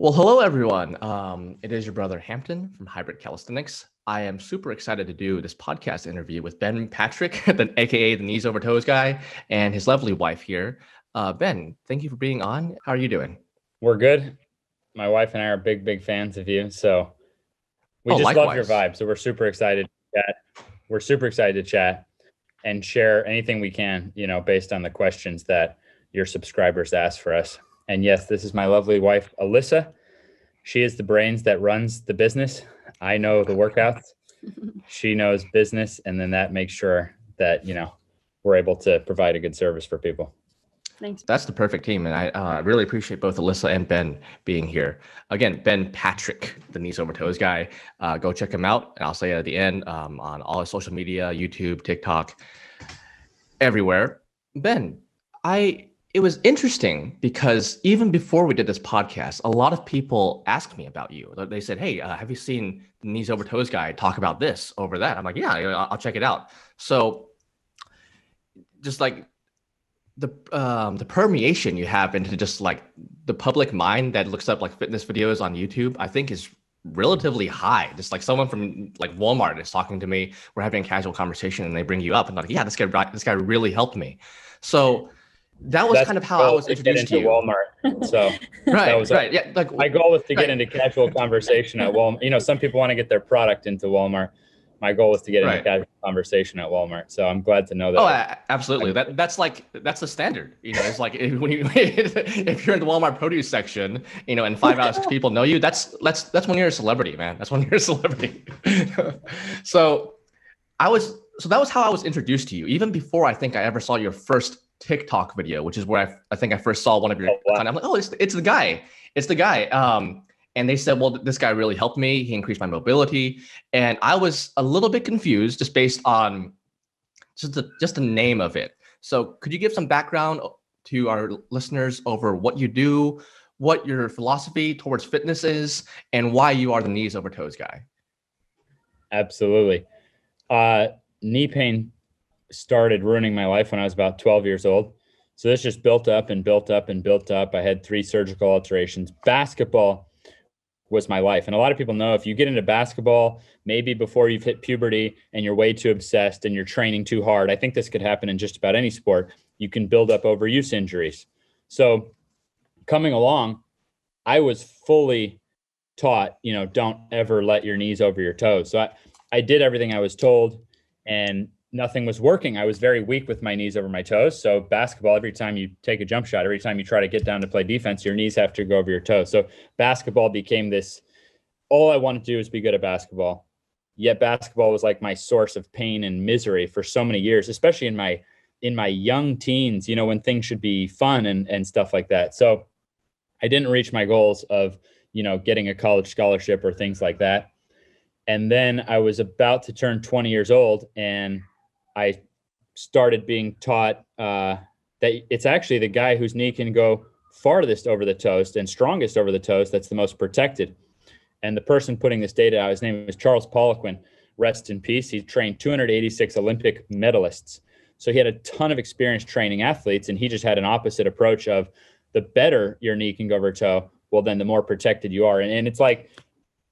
Well, hello, everyone. It is your brother, Hampton, from Hybrid Calisthenics. I am super excited to do this podcast interview with Ben Patrick, aka the Knees Over Toes guy, and his lovely wife here. Ben, thank you for being on. How are you doing? We're good. My wife and I are big fans of you. So we just likewise. Love your vibe. So we're super excited to chat. And share anything we can, you know, based on the questions that your subscribers ask for us. And yes, this is my lovely wife, Alyssa. She is the brains that runs the business. I know the workouts. She knows business. And then that makes sure that, you know, we're able to provide a good service for people. Thanks. That's the perfect team. And I really appreciate both Alyssa and Ben being here. Again, Ben Patrick, the Knees Over Toes guy. Go check him out. And I'll say it at the end on all his social media, YouTube, TikTok, everywhere. Ben, it was interesting because even before we did this podcast, a lot of people asked me about you. They said, hey, have you seen the Knees Over Toes guy talk about this over that? I'm like, yeah, I'll check it out. So just like the permeation you have into just like the public mind that looks up like fitness videos on YouTube, I think is relatively high. Just like someone from like Walmart is talking to me. We're having a casual conversation and they bring you up and like, yeah, this guy really helped me. So that's kind of how I was introduced to you. Walmart. So right. Yeah. Like my goal was to get into casual conversation at Walmart. You know, some people want to get their product into Walmart. My goal was to get into casual conversation at Walmart. So I'm glad to know that. Oh, absolutely. That's the standard. You know, it's like if you're in the Walmart produce section, you know, and 5 hours people know you, that's when you're a celebrity, man. That's when you're a celebrity. So that was how I was introduced to you, even before I think I ever saw your first TikTok video, which is where I think I first saw one of your. Oh, wow. I'm like, oh, it's the guy. And they said, well, this guy really helped me. He increased my mobility, and I was a little bit confused just based on just the name of it. So, could you give some background to our listeners over what you do, what your philosophy towards fitness is, and why you are the Knees Over Toes guy? Absolutely. Knee pain started ruining my life when I was about 12 years old. So this just built up and built up and built up. I had 3 surgical alterations. Basketball was my life. And a lot of people know if you get into basketball, maybe before you've hit puberty and you're way too obsessed and you're training too hard, I think this could happen in just about any sport, you can build up overuse injuries. So coming along, I was fully taught, you know, don't ever let your knees over your toes. So I did everything I was told, and nothing was working. I was very weak with my knees over my toes. So basketball, every time you take a jump shot, every time you try to get down to play defense, your knees have to go over your toes. So basketball became this, all I wanted to do was be good at basketball. Yet basketball was like my source of pain and misery for so many years, especially in my young teens, you know, when things should be fun and stuff like that. So I didn't reach my goals of, you know, getting a college scholarship or things like that. And then I was about to turn 20 years old, and I started being taught that it's actually the guy whose knee can go farthest over the toes and strongest over the toes that's the most protected. And the person putting this data out, his name was Charles Poliquin, rest in peace. He trained 286 Olympic medalists. So he had a ton of experience training athletes, and he just had an opposite approach of the better your knee can go over toe, well, then the more protected you are. And it's like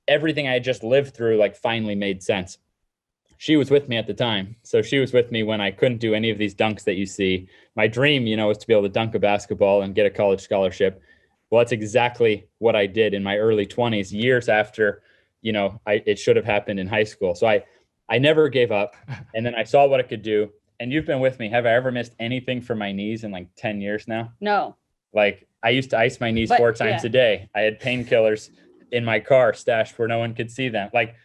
everything I had just lived through like finally made sense. She was with me at the time. So she was with me when I couldn't do any of these dunks that you see. My dream, you know, was to be able to dunk a basketball and get a college scholarship. Well, that's exactly what I did in my early 20s, years after, you know, it should have happened in high school. So I never gave up. And then I saw what it could do. And you've been with me. Have I ever missed anything for my knees in like 10 years now? No. Like I used to ice my knees 4 times a day. I had painkillers in my car stashed where no one could see them. Like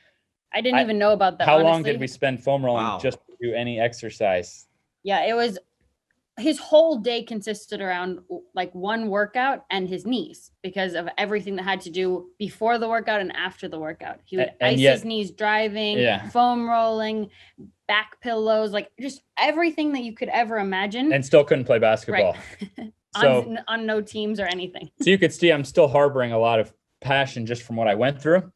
I didn't even know about that. How long did we spend foam rolling just to do any exercise? Yeah, it was his whole day consisted around like one workout and his knees because of everything that had to do before the workout and after the workout. He would ice his knees driving, foam rolling, back pillows, like just everything that you could ever imagine. And still couldn't play basketball. Right. So, on no teams or anything. So you could see I'm still harboring a lot of passion just from what I went through.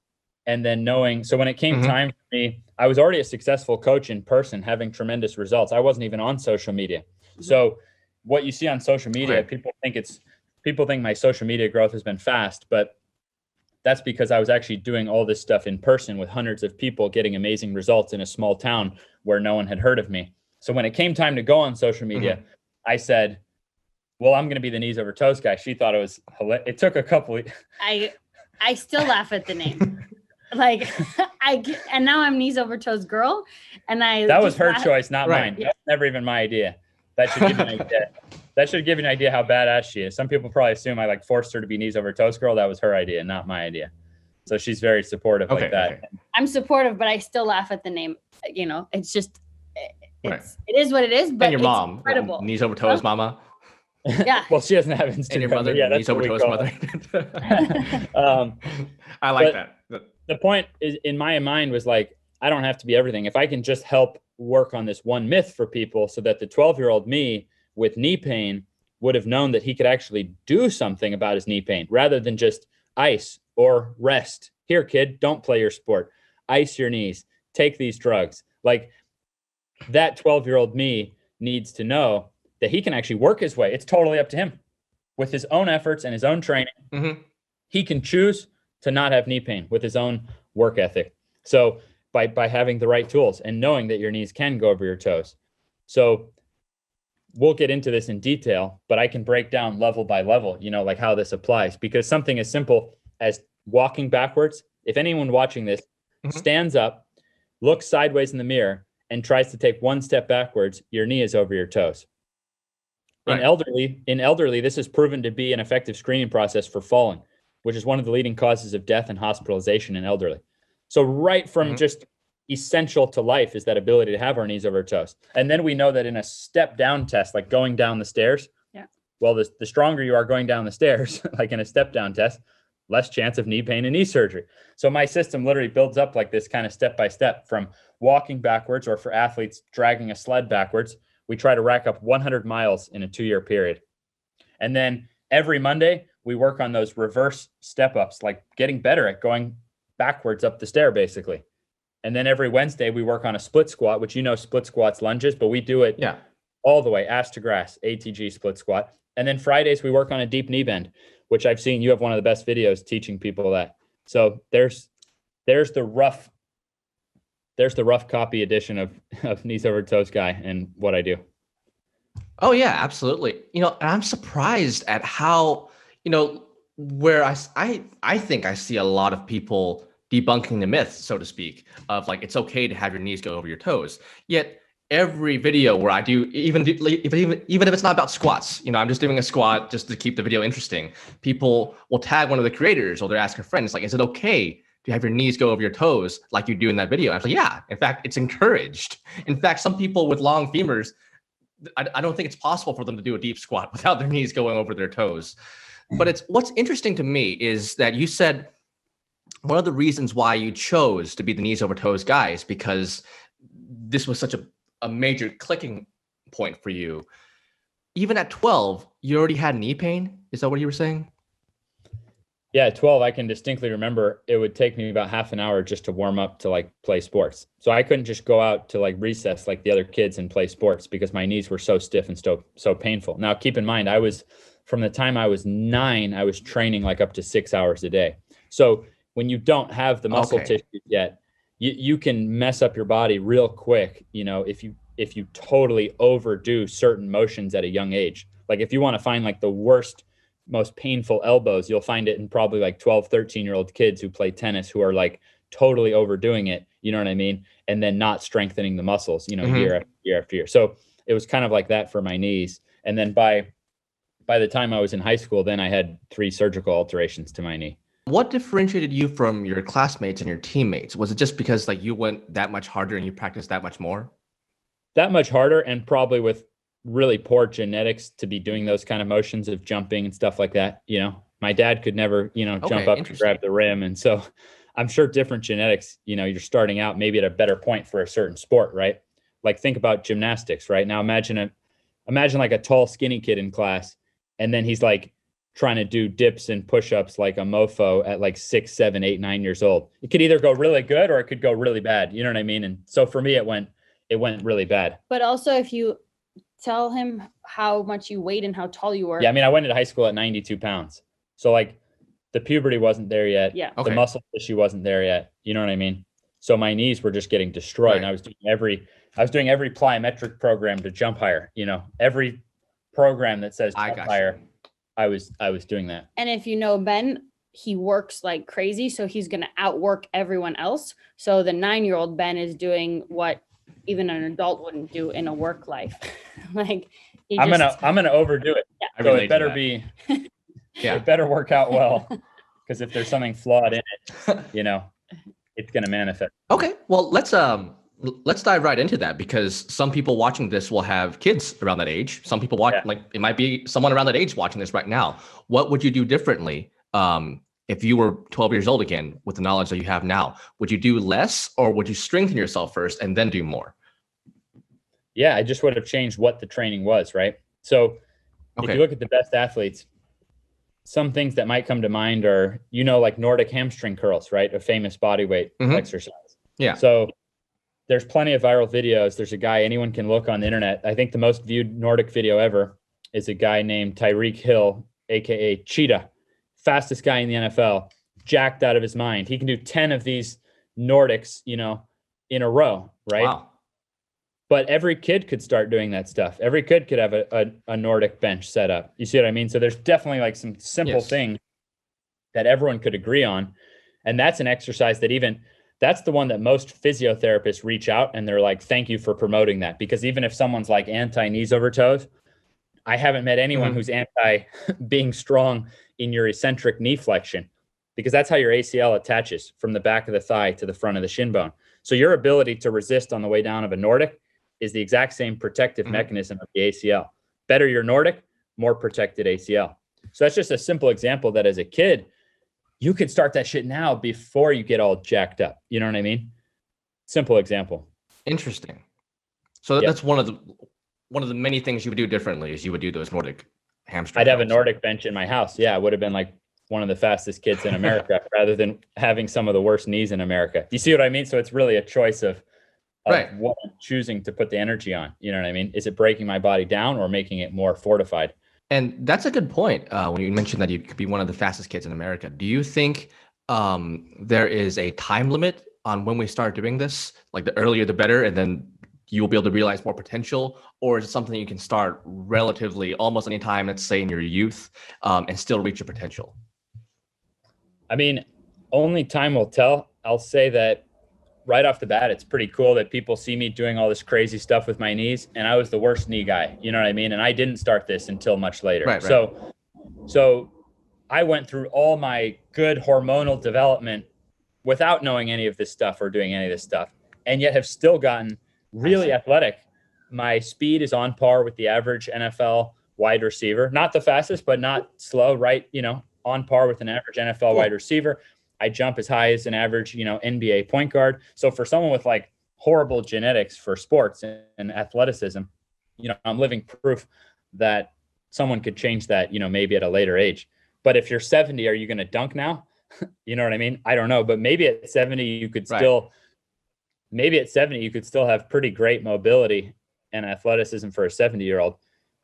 And then knowing, so when it came time for me, I was already a successful coach in person, having tremendous results. I wasn't even on social media. So what you see on social media, people think my social media growth has been fast, but that's because I was actually doing all this stuff in person with hundreds of people, getting amazing results in a small town where no one had heard of me. So when it came time to go on social media, I said, well, I'm going to be the knees over toes guy. She thought it was hilarious. It took a couple of... I still laugh at the name. Like, and now I'm knees over toes girl. And that was her choice, not mine. Yeah. That was never even my idea. That should give you an idea. That should give you an idea how badass she is. Some people probably assume I forced her to be knees over toes girl. That was her idea, not my idea. So she's very supportive like that. Okay. I'm supportive, but I still laugh at the name. You know, it's just, it is what it is, but and your mom, incredible. Knees over toes, mama. Yeah. Well, she doesn't have Instagram. And your mother, knees over toes, mother. I like that. The point is, in my mind was like, I don't have to be everything. If I can just help work on this one myth for people so that the 12-year-old me with knee pain would have known that he could actually do something about his knee pain rather than just ice or rest. Here, kid, don't play your sport. Ice your knees. Take these drugs. Like, that 12-year-old me needs to know that he can actually work his way. It's totally up to him. With his own efforts and his own training, he can choose to not have knee pain with his own work ethic. So by having the right tools and knowing that your knees can go over your toes. So we'll get into this in detail, but I can break down level by level, like how this applies, because something as simple as walking backwards. If anyone watching this stands up, looks sideways in the mirror and tries to take one step backwards, your knee is over your toes. Right. In elderly, this is proven to be an effective screening process for falling, which is one of the leading causes of death and hospitalization in elderly. So right from just essential to life is that ability to have our knees over our toes. And then we know that in a step down test, like going down the stairs, well, the stronger you are going down the stairs, like in a step down test, less chance of knee pain and knee surgery. So my system literally builds up like this, kind of step by step, from walking backwards, or for athletes, dragging a sled backwards. We try to rack up 100 miles in a 2-year period. And then every Monday, we work on those reverse step-ups, like getting better at going backwards up the stair, basically. And then every Wednesday, we work on a split squat, which split squats, lunges, but we do it all the way, ass to grass, ATG split squat. And then Fridays, we work on a deep knee bend, which I've seen you have one of the best videos teaching people that. So there's the rough copy edition of Knees Over Toes Guy and what I do. Oh yeah, absolutely. I'm surprised at how, where I think I see a lot of people debunking the myth, so to speak, of like, it's okay to have your knees go over your toes. Yet every video where I do, even if it's not about squats, I'm just doing a squat just to keep the video interesting. People will tag one of the creators, or they're asking friends, like, is it okay to have your knees go over your toes like you do in that video? I was like, yeah, in fact, it's encouraged. In fact, some people with long femurs, I don't think it's possible for them to do a deep squat without their knees going over their toes. But it's what's interesting to me is that you said one of the reasons why you chose to be the knees over toes guy is because this was such a major clicking point for you. Even at 12, you already had knee pain. Is that what you were saying? Yeah, at 12, I can distinctly remember it would take me about half an hour just to warm up to play sports. So I couldn't just go out to recess like the other kids and play sports because my knees were so stiff and so painful. Now, keep in mind, I was, from the time I was 9, I was training up to 6 hours a day. So when you don't have the muscle tissue yet, you can mess up your body real quick, if you totally overdo certain motions at a young age. Like if you want to find the worst, most painful elbows, you'll find it in probably 12, 13-year-old kids who play tennis, who are totally overdoing it. You know what I mean? And then not strengthening the muscles, year after year after year. So it was kind of like that for my knees. And then by the time I was in high school, then I had 3 surgical alterations to my knee. What differentiated you from your classmates and your teammates? Was it just because you went that much harder and you practiced that much more? That much harder, and probably with really poor genetics to be doing those kind of motions of jumping and stuff like that. My dad could never, jump up and grab the rim. And so I'm sure different genetics, you're starting out maybe at a better point for a certain sport, right? Think about gymnastics right now. Imagine a tall, skinny kid in class. And then he's trying to do dips and push-ups like a mofo at 6, 7, 8, 9 years old. It could either go really good or it could go really bad. You know what I mean? And so for me, it went really bad. But also if you tell him how much you weighed and how tall you were. Yeah, I went into high school at 92 pounds. So the puberty wasn't there yet. Yeah. Okay. The muscle tissue wasn't there yet. You know what I mean? So my knees were just getting destroyed. Right. And I was doing every plyometric program to jump higher, you know, every program that says jump higher. I was doing that. And if you know Ben, he works like crazy, so he's going to outwork everyone else. So the 9-year-old Ben is doing what even an adult wouldn't do in a work life. Like I'm gonna overdo it. Yeah. So it better be, yeah, it better work out well, because if there's something flawed in it, you know, it's going to manifest. Okay. Well, let's dive right into that, because some people watching this will have kids around that age. Some people like it might be someone around that age watching this right now. What would you do differently? If you were 12 years old again, with the knowledge that you have now, would you do less, or would you strengthen yourself first and then do more? Yeah, I just would have changed what the training was, right? So if you look at the best athletes, some things that might come to mind are, you know, like Nordic hamstring curls, right? A famous bodyweight exercise. Yeah. So there's plenty of viral videos. There's a guy, anyone can look on the internet. I think the most viewed Nordic video ever is a guy named Tyrique Hill, AKA Cheetah. Fastest guy in the NFL, jacked out of his mind. He can do 10 of these Nordics, you know, in a row, right? Wow. But every kid could start doing that stuff. Every kid could have a Nordic bench set up. You see what I mean? So there's definitely like some simple things that everyone could agree on. And that's an exercise that that's the one that most physiotherapists reach out and they're like, thank you for promoting that. Because even if someone's like anti knees over toes, I haven't met anyone who's anti being strong in your eccentric knee flexion, because that's how your ACL attaches from the back of the thigh to the front of the shin bone. So your ability to resist on the way down of a Nordic is the exact same protective mechanism of the ACL. Better your Nordic, more protected ACL. So that's just a simple example that as a kid, you could start that shit now before you get all jacked up. You know what I mean? Simple example. Interesting. So that's one of the many things you would do differently is you would do those Nordic hamstring. I'd have a Nordic bench in my house. Yeah. I would have been like one of the fastest kids in America rather than having some of the worst knees in America. You see what I mean? So it's really a choice of what I'm choosing to put the energy on. You know what I mean? Is it breaking my body down or making it more fortified? And that's a good point. When you mentioned that you could be one of the fastest kids in America, do you think there is a time limit on when we start doing this? Like the earlier, the better. And then you will be able to realize more potential, or is it something you can start relatively almost any time, let's say in your youth, and still reach your potential? I mean, only time will tell. I'll say that right off the bat, it's pretty cool that people see me doing all this crazy stuff with my knees, and I was the worst knee guy, you know what I mean? And I didn't start this until much later. Right. So I went through all my good hormonal development without knowing any of this stuff or doing any of this stuff, and yet have still gotten really athletic. My speed is on par with the average NFL wide receiver, not the fastest, but not slow, right? You know, on par with an average NFL wide receiver. I jump as high as an average, you know, NBA point guard. So for someone with like horrible genetics for sports and athleticism, you know, I'm living proof that someone could change that, you know, maybe at a later age. But if you're 70, are you going to dunk now? You know what I mean? I don't know, but maybe at 70, you could still, maybe at 70, you could still have pretty great mobility and athleticism for a 70-year-old.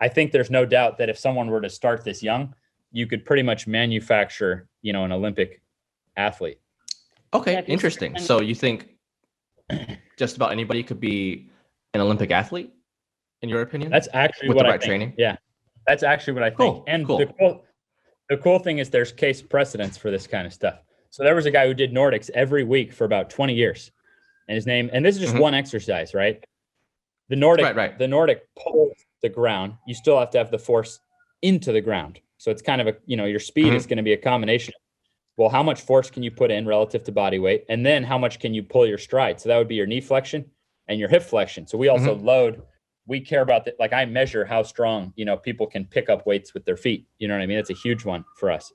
I think there's no doubt that if someone were to start this young, you could pretty much manufacture, you know, an Olympic athlete. Okay, interesting. So you think just about anybody could be an Olympic athlete, in your opinion? That's actually what I think. Training? Yeah, that's actually what I think. Cool, and cool. The cool thing is there's case precedence for this kind of stuff. So there was a guy who did Nordics every week for about 20 years. And his name, and this is just one exercise, right? The Nordic, the Nordic pulls the ground. You still have to have the force into the ground. So it's kind of a, you know, your speed is going to be a combination. Well, how much force can you put in relative to body weight? And then how much can you pull your stride? So that would be your knee flexion and your hip flexion. So we also load, we care about that. Like I measure how strong, you know, people can pick up weights with their feet. You know what I mean? That's a huge one for us.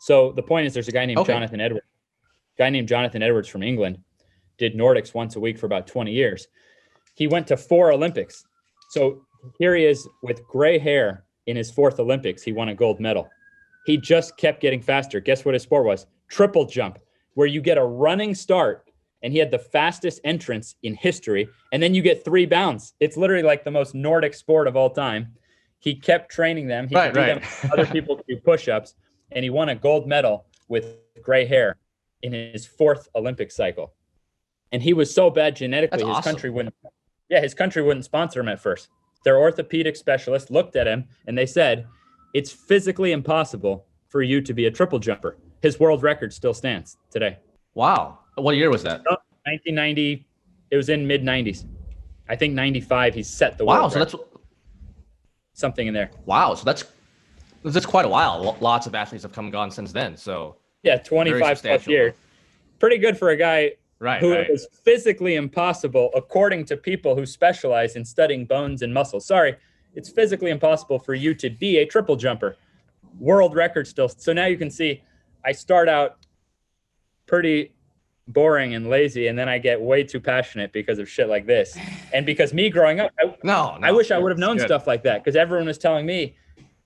So the point is there's a guy named Jonathan Edwards from England. Did Nordics once a week for about 20 years. He went to 4 Olympics. So here he is with gray hair in his 4th Olympics. He won a gold medal. He just kept getting faster. Guess what his sport was? Triple jump, where you get a running start, and he had the fastest entrance in history, and then you get 3 bounds. It's literally like the most Nordic sport of all time. He kept training them. He could do them. Other people could do push-ups, and he won a gold medal with gray hair in his fourth Olympic cycle. And he was so bad genetically, his country wouldn't sponsor him at first. Their orthopedic specialist looked at him and they said, it's physically impossible for you to be a triple jumper. His world record still stands today. Wow. What year was that? 1990. It was in mid-90s. I think 95, he set the world record. Wow, so that's... something in there. Wow, so that's quite a while. Lots of athletes have come and gone since then, so... Yeah, 25 plus years. Pretty good for a guy who is physically impossible, according to people who specialize in studying bones and muscles. Sorry, it's physically impossible for you to be a triple jumper. World record still. So now you can see I start out pretty boring and lazy, and then I get way too passionate because of shit like this. And because me growing up, I wish I would have known stuff like that, because everyone was telling me,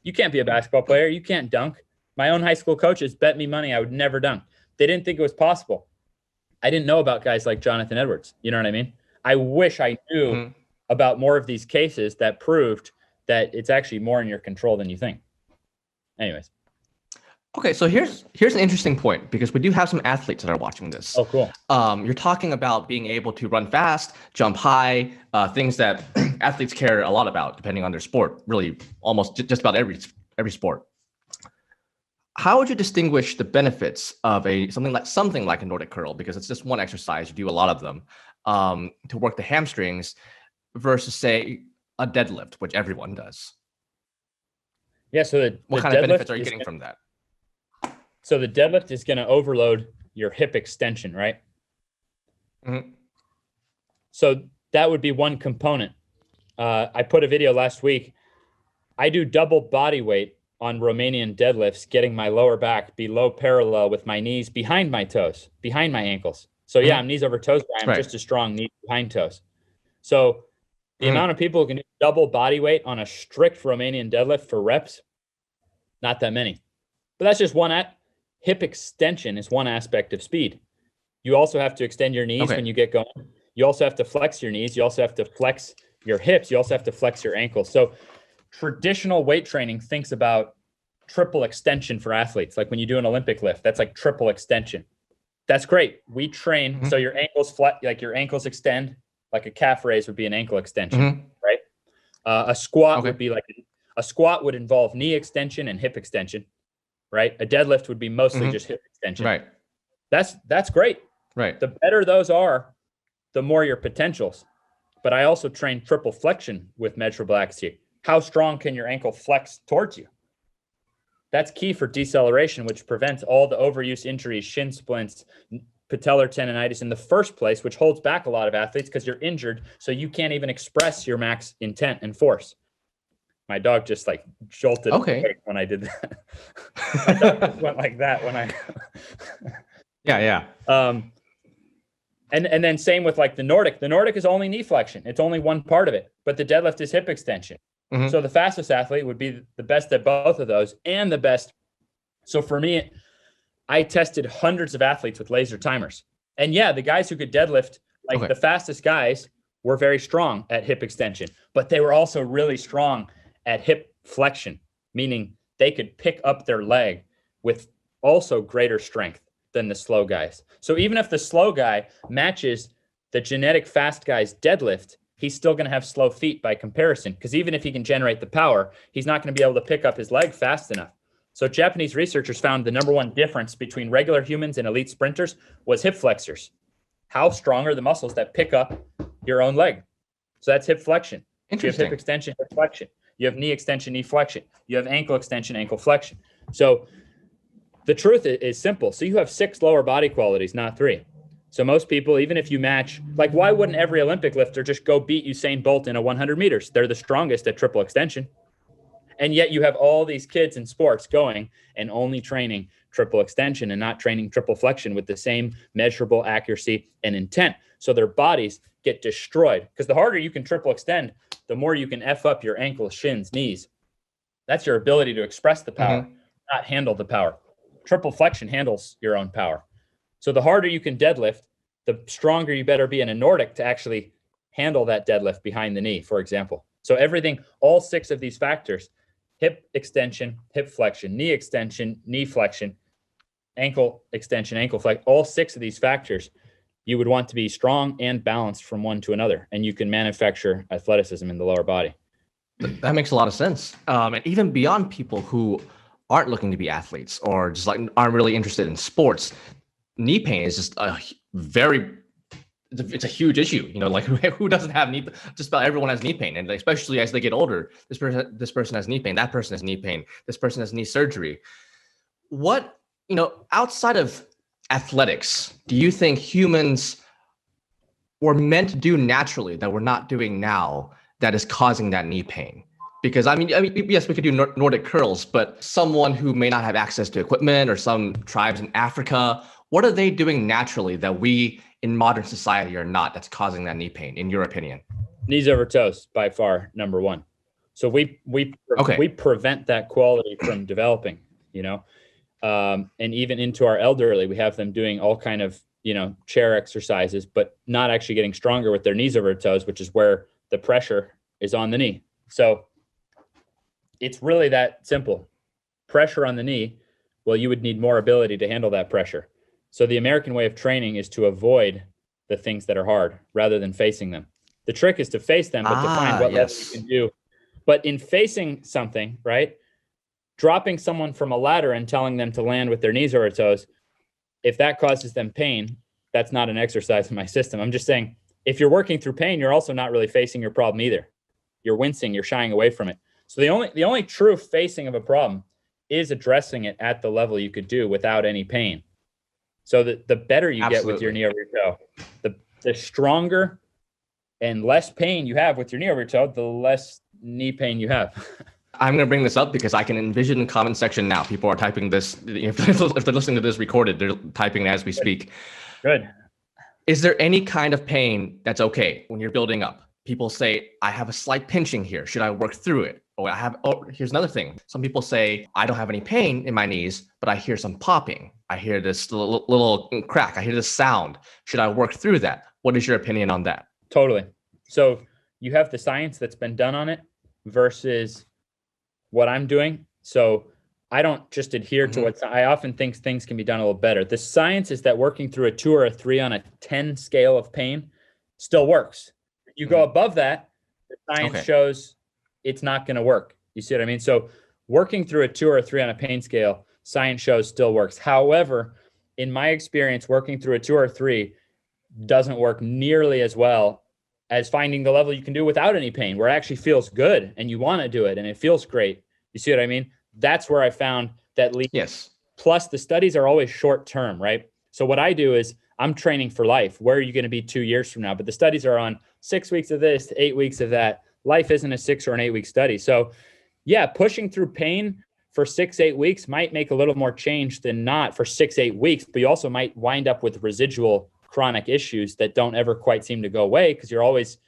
you can't be a basketball player, you can't dunk. My own high school coaches bet me money I would never dunk. They didn't think it was possible. I didn't know about guys like Jonathan Edwards. You know what I mean? I wish I knew about more of these cases that proved that it's actually more in your control than you think. Anyways. Okay, so here's an interesting point, because we do have some athletes that are watching this. Oh, cool. You're talking about being able to run fast, jump high, things that athletes care a lot about, depending on their sport, really almost just about every sport. How would you distinguish the benefits of something like a Nordic curl, because it's just one exercise, you do a lot of them, to work the hamstrings versus, say, a deadlift, which everyone does? Yeah, so what kind of benefits are you getting from that? So the deadlift is going to overload your hip extension, right? Mm-hmm. So that would be one component. I put a video last week. I do double body weight on Romanian deadlifts, getting my lower back below parallel with my knees behind my toes, behind my ankles. So yeah, I'm knees over toes, but I'm just as strong knees behind toes. So the amount of people who can do double body weight on a strict Romanian deadlift for reps, not that many. But that's just one at. Hip extension is one aspect of speed. You also have to extend your knees when you get going. You also have to flex your knees. You also have to flex your hips. You also have to flex your ankles. So traditional weight training thinks about triple extension for athletes. Like when you do an Olympic lift, that's like triple extension. That's great. We train. Mm-hmm. So your ankles flat, like your ankles extend, like a calf raise would be an ankle extension, right? A squat would be like, a squat would involve knee extension and hip extension. Right? A deadlift would be mostly just hip extension. Right. That's great. Right. The better those are, the more your potentials. But I also train triple flexion with measurable axis. How strong can your ankle flex towards you? That's key for deceleration, which prevents all the overuse injuries, shin splints, patellar tendonitis in the first place, which holds back a lot of athletes because you're injured. So you can't even express your max intent and force. My dog just like jolted when I did that. My dog just went like that when I. And then same with like the Nordic. The Nordic is only knee flexion. It's only one part of it, but the deadlift is hip extension. Mm-hmm. So the fastest athlete would be the best at both of those and the best. So for me, I tested hundreds of athletes with laser timers. And yeah, the guys who could deadlift, like the fastest guys were very strong at hip extension, but they were also really strong at hip flexion, meaning they could pick up their leg with also greater strength than the slow guys. So even if the slow guy matches the genetic fast guy's deadlift, he's still going to have slow feet by comparison, because even if he can generate the power, he's not going to be able to pick up his leg fast enough. So Japanese researchers found the number one difference between regular humans and elite sprinters was hip flexors. How strong are the muscles that pick up your own leg? So that's hip flexion. Interesting. You have hip extension, hip flexion. You have knee extension, knee flexion. You have ankle extension, ankle flexion. So the truth is simple. So you have 6 lower body qualities, not 3. So most people, even if you match, like why wouldn't every Olympic lifter just go beat Usain Bolt in a 100 meters? They're the strongest at triple extension. And yet you have all these kids in sports going and only training triple extension and not training triple flexion with the same measurable accuracy and intent. So their bodies get destroyed, because the harder you can triple extend, the more you can F up your ankles, shins, knees. That's your ability to express the power, not handle the power. Triple flexion handles your own power. So the harder you can deadlift, the stronger you better be in a Nordic to actually handle that deadlift behind the knee, for example. So everything, all 6 of these factors hip extension, hip flexion, knee extension, knee flexion, ankle extension, ankle flexion, all six of these factors, you would want to be strong and balanced from one to another. And you can manufacture athleticism in the lower body. That makes a lot of sense. And even beyond people who aren't looking to be athletes or just like aren't really interested in sports, knee pain is just a very, it's a huge issue. You know, like who doesn't have knee? Just about everyone has knee pain, and especially as they get older, this person has knee pain, that person has knee pain, this person has knee surgery. What, you know, outside of athletics, do you think humans were meant to do naturally that we're not doing now that is causing that knee pain? Because I mean, yes, we could do Nordic curls, but someone who may not have access to equipment, or some tribes in Africa, what are they doing naturally that we in modern society are not, that's causing that knee pain, in your opinion? Knees over toes, by far, number one. So we prevent that quality from developing, you know, and even into our elderly, we have them doing all kind of, you know, chair exercises, but not actually getting stronger with their knees over toes, which is where the pressure is on the knee. So it's really that simple. Pressure on the knee, well, you would need more ability to handle that pressure. So the American way of training is to avoid the things that are hard rather than facing them. The trick is to face them, but to find what less you can do. But in facing something, right, dropping someone from a ladder and telling them to land with their knees over toes, if that causes them pain, that's not an exercise in my system. I'm just saying, if you're working through pain, you're also not really facing your problem either. You're wincing, you're shying away from it. So the only true facing of a problem is addressing it at the level you could do without any pain. So the better you Absolutely. Get with your knee over your toe, the stronger and less pain you have with your knee over your toe, the less knee pain you have. I'm going to bring this up because I can envision the comment section now. People are typing this. If they're listening to this recorded, they're typing as we speak. Good. Is there any kind of pain that's okay when you're building up? People say, I have a slight pinching here. Should I work through it? Here's another thing. Some people say, I don't have any pain in my knees, but I hear some popping. I hear this little crack. I hear this sound. Should I work through that? What is your opinion on that? Totally. So you have the science that's been done on it versus what I'm doing. So I don't just adhere to what I often think things can be done a little better. The science is that working through a 2 or a 3 on a 10 scale of pain still works. You go above that, the science shows it's not going to work. You see what I mean? So working through a 2 or a 3 on a pain scale, science shows still works. However, in my experience, working through a 2 or 3 doesn't work nearly as well as finding the level you can do without any pain, where it actually feels good and you want to do it and it feels great. You see what I mean? That's where I found that lead. Yes. Plus, the studies are always short term, right? So what I do is I'm training for life. Where are you going to be 2 years from now? But the studies are on 6 weeks of this, 8 weeks of that. Life isn't a 6 or an 8 week study. So yeah, pushing through pain for 6, 8 weeks might make a little more change than not for 6, 8 weeks, but you also might wind up with residual chronic issues that don't ever quite seem to go away because you're always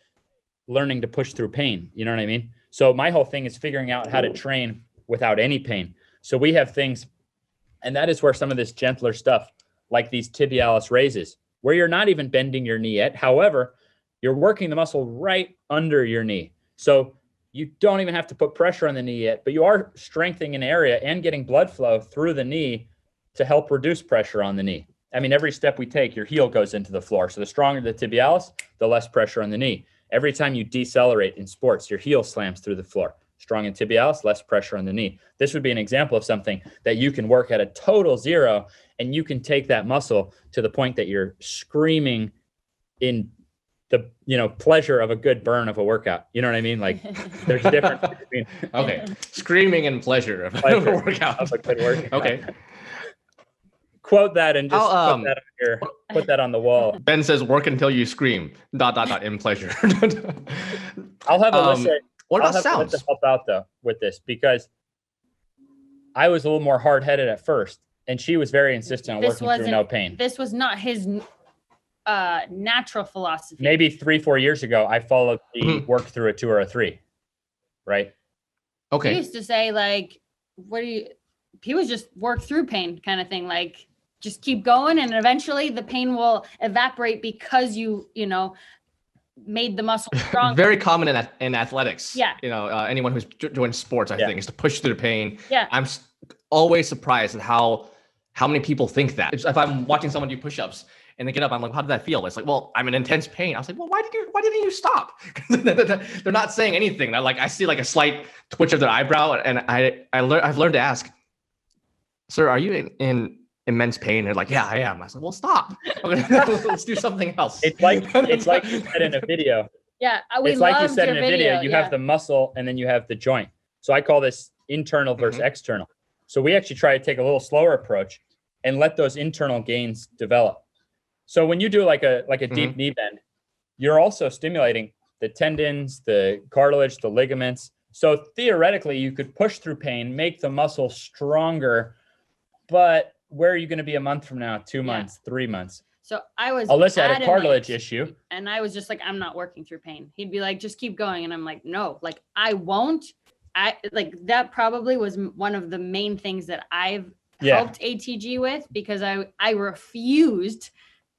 learning to push through pain. You know what I mean? So my whole thing is figuring out how to train without any pain. So we have things, and that is where some of this gentler stuff, like these tibialis raises, where you're not even bending your knee yet. However, you're working the muscle right under your knee. So you don't even have to put pressure on the knee yet, but you are strengthening an area and getting blood flow through the knee to help reduce pressure on the knee. I mean, every step we take, your heel goes into the floor. So the stronger the tibialis, the less pressure on the knee. Every time you decelerate in sports, your heel slams through the floor. Strong in tibialis, less pressure on the knee. This would be an example of something that you can work at a total zero, and you can take that muscle to the point that you're screaming in the, you know, pleasure of a good burn of a workout. You know what I mean? Like there's a difference between screaming and pleasure of a workout. Of a good workout. Okay. Quote that and just put that up here. Put that on the wall. Ben says, "Work until you scream." ... In pleasure. I'll have Alyssa. What about sounds? To help out though with this, because I was a little more hard-headed at first, and she was very insistent on working through no pain. This was not his natural philosophy. Maybe 3-4 years ago, I followed the work through a 2 or a 3, right? Okay. He used to say like, he was just work through pain kind of thing. Like just keep going, and eventually the pain will evaporate because you know, made the muscle stronger. Very common in athletics. Yeah. You know, anyone who's doing sports, I think, is to push through the pain. Yeah. I'm always surprised at how many people think that. If I'm watching someone do push-ups and they get up, I'm like, how did that feel? It's like, well, I'm in intense pain. I was like, well, why didn't you stop? They're not saying anything. I see like a slight twitch of their eyebrow, and I've learned to ask, sir, are you in immense pain? They're like, yeah, I am. I said, well, stop. Let's do something else. It's like you said in a video. Yeah, it's like you said in a video. You have the muscle and then you have the joint. So I call this internal versus external. So we actually try to take a little slower approach and let those internal gains develop. So when you do like a deep knee bend, you're also stimulating the tendons, the cartilage, the ligaments. So theoretically, you could push through pain, make the muscle stronger. But where are you going to be a month from now, 2 months, 3 months? So I was Alyssa had a cartilage issue. And I was just like, I'm not working through pain. He'd be like, just keep going. And I'm like, no, like I won't. That probably was one of the main things that I've helped ATG with, because I refused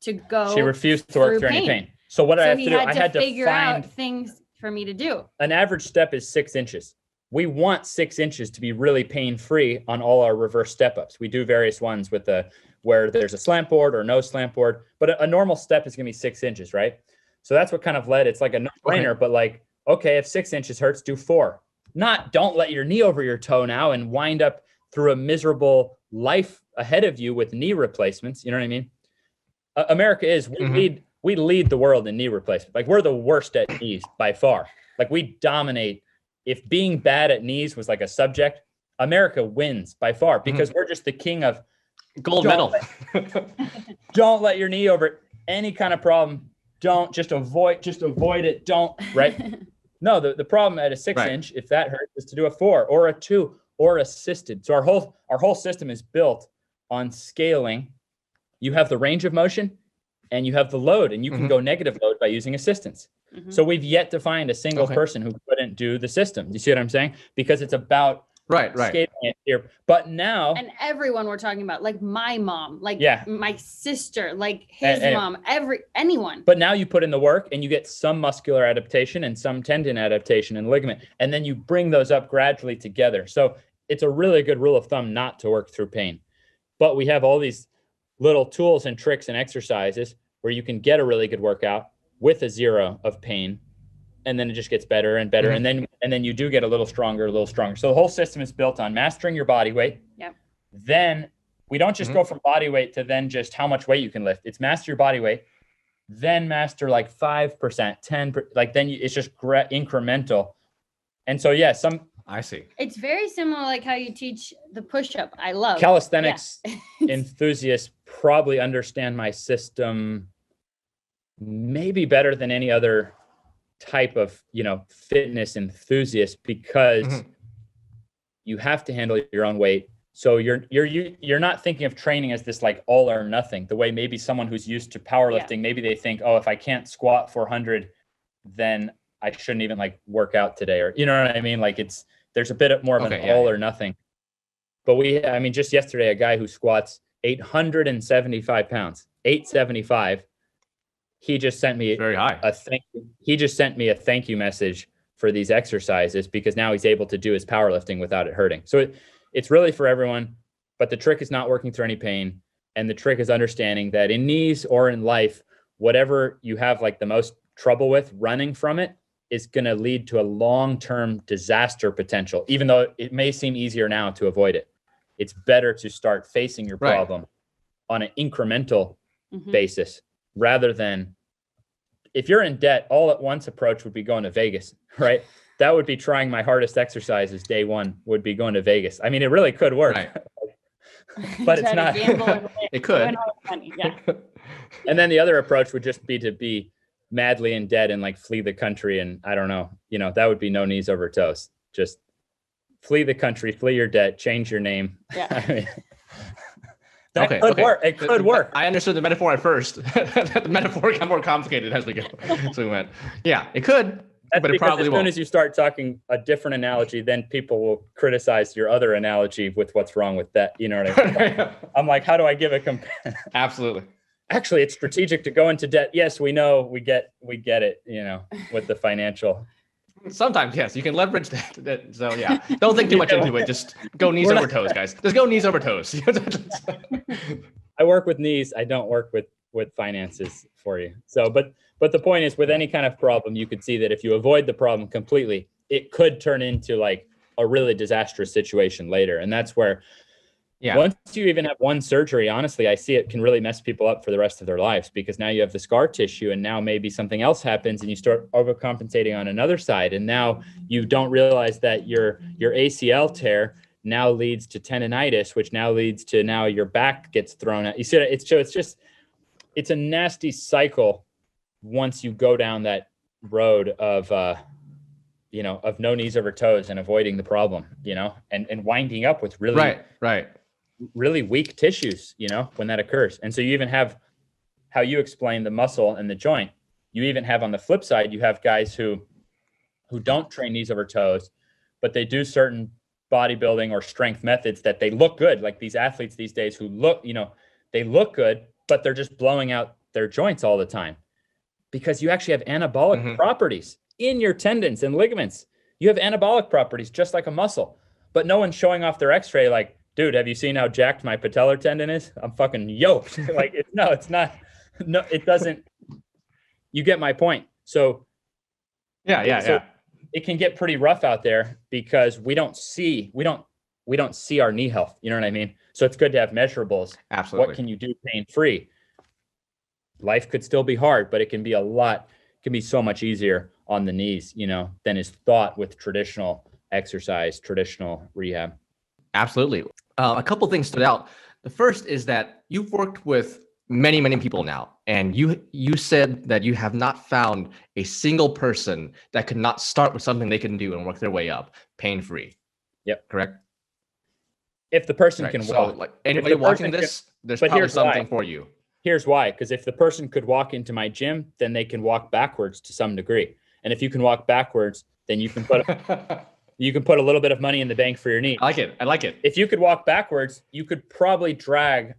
to go. She refused to work through any pain. So what I had to figure out things for me to do. An average step is 6 inches. We want 6 inches to be really pain-free on all our reverse step-ups. We do various ones where there's a slant board or no slant board, but a normal step is going to be 6 inches, right? So that's what kind of led. It's like a no-brainer, but like, okay, if 6 inches hurts, do 4. Not don't let your knee over your toe now and wind up through a miserable life ahead of you with knee replacements. You know what I mean? America leads the world in knee replacement. Like we're the worst at knees by far. Like we dominate. If being bad at knees was like a subject, America wins by far, because we're just the king of gold medal. Don't let your knee over any kind of problem. Don't just avoid it. Don't, right? No, the problem at a 6-inch, if that hurts, is to do a 4 or a 2 or assisted. So our whole system is built on scaling. You have the range of motion and you have the load, and you can go negative load by using assistance. Mm-hmm. So we've yet to find a single person who couldn't do the system. You see what I'm saying? Because it's about scaling it here. But now, and everyone we're talking about, like my mom, like my sister, like his mom, anyone. But now you put in the work and you get some muscular adaptation and some tendon adaptation and ligament, and then you bring those up gradually together. So it's a really good rule of thumb not to work through pain. But we have all these little tools and tricks and exercises where you can get a really good workout with a 0 of pain, and then it just gets better and better. And then you do get a little stronger. So the whole system is built on mastering your body weight. Yeah. Then we don't just go from body weight to then just how much weight you can lift. It's master your body weight, then master like 5%, 10%, like then it's just incremental. And so, I see. It's very similar, like how you teach the push-up. I love calisthenics enthusiasts probably understand my system maybe better than any other type of, fitness enthusiast, because you have to handle your own weight. So you're not thinking of training as this like all or nothing, the way maybe someone who's used to powerlifting, maybe they think, oh, if I can't squat 400, then I shouldn't even like work out today, or you know what I mean? Like there's a bit more of an all or nothing. But just yesterday, a guy who squats 875 pounds, 875, he just sent me very high. He just sent me a thank you message for these exercises, because now he's able to do his powerlifting without it hurting. So it's really for everyone, but the trick is not working through any pain. And the trick is understanding that in knees or in life, whatever you have like the most trouble with, running from it is going to lead to a long-term disaster potential, even though it may seem easier now to avoid it. It's better to start facing your problem on an incremental basis, rather than if you're in debt all at once approach would be going to Vegas, right? That would be trying my hardest exercises day one would be going to Vegas. I mean, it really could work, but it's not, it could. And then the other approach would just be to be madly in debt and like flee the country. And I don't know, that would be no knees over toes. Just flee the country, flee your debt, change your name. Yeah. I mean, It could work. I understood the metaphor at first. The metaphor got more complicated as we go. So we went, it could, but it probably won't. As soon as you start talking a different analogy, then people will criticize your other analogy with what's wrong with that. You know what I mean? I'm like, how do I give a comparison? Absolutely. actually it's strategic to go into debt. Yes, we know, we get it, you know, with the financial. Sometimes, yes, you can leverage that. So yeah, don't think too much into it. Just go knees over toes, guys. Just go knees over toes. I work with knees. I don't work with finances for you. So, but the point is, with any kind of problem, you could see that if you avoid the problem completely, it could turn into like a really disastrous situation later. And that's where, yeah, once you even have one surgery, honestly, I see it can really mess people up for the rest of their lives, because now you have the scar tissue and now maybe something else happens and you start overcompensating on another side. And now you don't realize that your ACL tear now leads to tendonitis, which now leads to now your back gets thrown out. You see, it's a nasty cycle once you go down that road of no knees over toes and avoiding the problem, you know, and winding up with really, really weak tissues, you know, when that occurs. And so you even have, how you explain the muscle and the joint, you even have on the flip side, you have guys who don't train knees over toes, but they do certain bodybuilding or strength methods that they look good. Like these athletes these days who look, you know, they look good, but they're just blowing out their joints all the time, because you actually have anabolic properties in your tendons and ligaments. You have anabolic properties just like a muscle, but no one's showing off their x-ray like, dude, have you seen how jacked my patellar tendon is? I'm fucking yoked. Like, it doesn't, you get my point. So yeah. It can get pretty rough out there because we don't see our knee health. You know what I mean? So it's good to have measurables. Absolutely. What can you do pain-free? Life could still be hard, but it can be so much easier on the knees, you know, than is thought with traditional exercise, traditional rehab. Absolutely. A couple of things stood out. The first is that you've worked with many, many people now, and you said that you have not found a single person that could not start with something they can do and work their way up pain-free. Yep. Correct? If the person can walk. So, and if they're watching this, there's probably something for you. Here's why. Because if the person could walk into my gym, then they can walk backwards to some degree. And if you can walk backwards, then you can put a little bit of money in the bank for your knee. I like it. If you could walk backwards, you could probably drag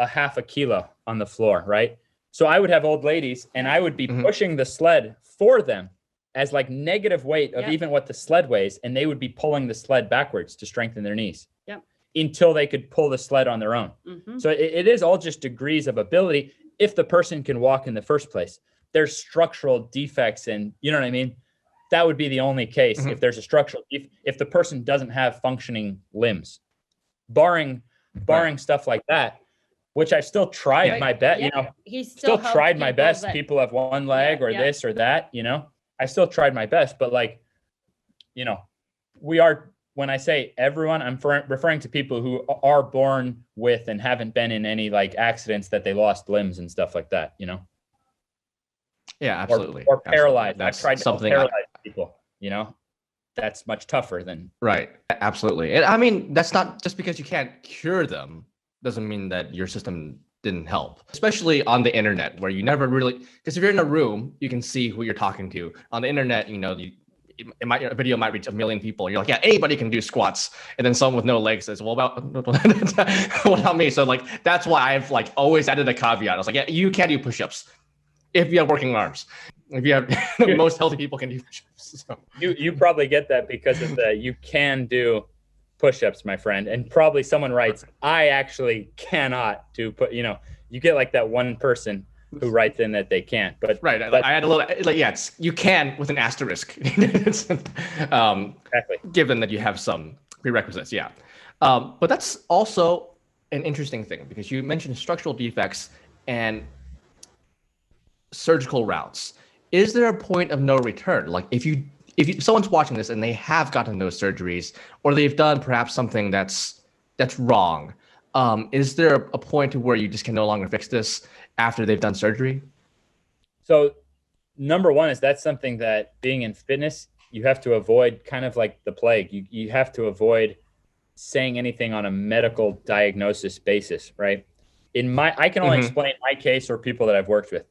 a half a kilo on the floor, right? So I would have old ladies and I would be pushing the sled for them as like negative weight of even what the sled weighs, and they would be pulling the sled backwards to strengthen their knees until they could pull the sled on their own. So it is all just degrees of ability if the person can walk in the first place. There's structural defects, and you know what I mean? That would be the only case if there's a structural, if the person doesn't have functioning limbs, barring stuff like that, which I've still tried my best, you know, he's still tried my best. People have one leg or this or that, you know, I still tried my best, but like, you know, when I say everyone, I'm referring to people who are born with and haven't been in any like accidents that they lost limbs and stuff like that, you know? Yeah, absolutely. Or paralyzed. I've tried to paralyze people, you know, that's much tougher than. Right. Absolutely. And I mean, that's not just because you can't cure them doesn't mean that your system didn't help, especially on the internet where you never really, because if you're in a room, you can see who you're talking to. On the internet, you know, your video might reach 1 million people. And you're like, yeah, anybody can do squats. And then someone with no legs says, well, about me? So like, that's why I've like always added a caveat. I was like, yeah, you can't do push-ups. If you have working arms, most healthy people can do push-ups. So. You probably get that because of the you can do push-ups, my friend. And probably someone writes, I actually cannot do you get like that one person who writes in that they can't. But I had a little you can with an asterisk. Exactly. Given that you have some prerequisites, yeah. But that's also an interesting thing because you mentioned structural defects and surgical routes. Is there a point of no return? Like if someone's watching this and they have gotten those surgeries or they've done perhaps something that's wrong, is there a point to where you just can no longer fix this after they've done surgery? So number one is that's something that being in fitness, you have to avoid, kind of like the plague. You have to avoid saying anything on a medical diagnosis basis, right? I can only explain my case or people that I've worked with.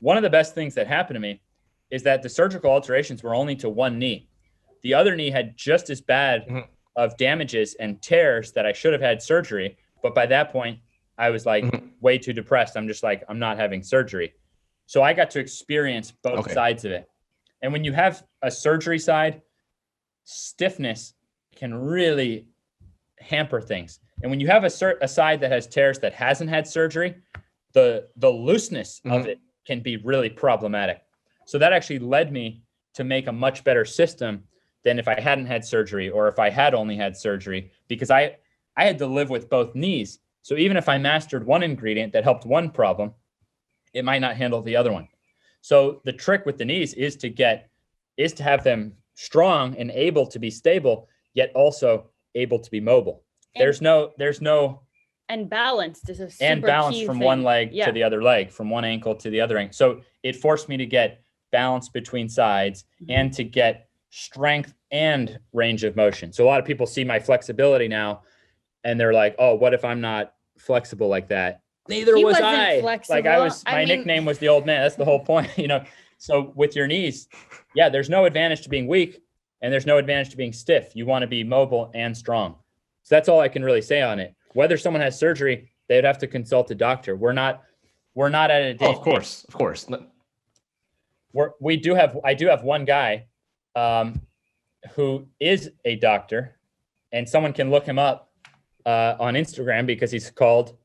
One of the best things that happened to me is that the surgical alterations were only to one knee. The other knee had just as bad of damages and tears that I should have had surgery. But by that point, I was like way too depressed. I'm just like, I'm not having surgery. So I got to experience both sides of it. And when you have a surgery side, stiffness can really hamper things. And when you have a side that has tears that hasn't had surgery, the looseness of it can be really problematic. So that actually led me to make a much better system than if I hadn't had surgery or if I had only had surgery, because I had to live with both knees. So even if I mastered one ingredient that helped one problem, it might not handle the other one. So the trick with the knees is to have them strong and able to be stable, yet also able to be mobile. And and balanced is a super and balance key from thing. One leg to the other leg, from one ankle to the other ankle. So it forced me to get balance between sides and to get strength and range of motion. So a lot of people see my flexibility now and they're like, oh, what if I'm not flexible like that? Neither was I. Flexible. Like I was, my nickname was the old man. That's the whole point, you know? So with your knees, there's no advantage to being weak and there's no advantage to being stiff. You want to be mobile and strong. So that's all I can really say on it. Whether someone has surgery, they'd have to consult a doctor. We're not at a day. Oh, of course. I do have one guy who is a doctor, and someone can look him up on Instagram because he's called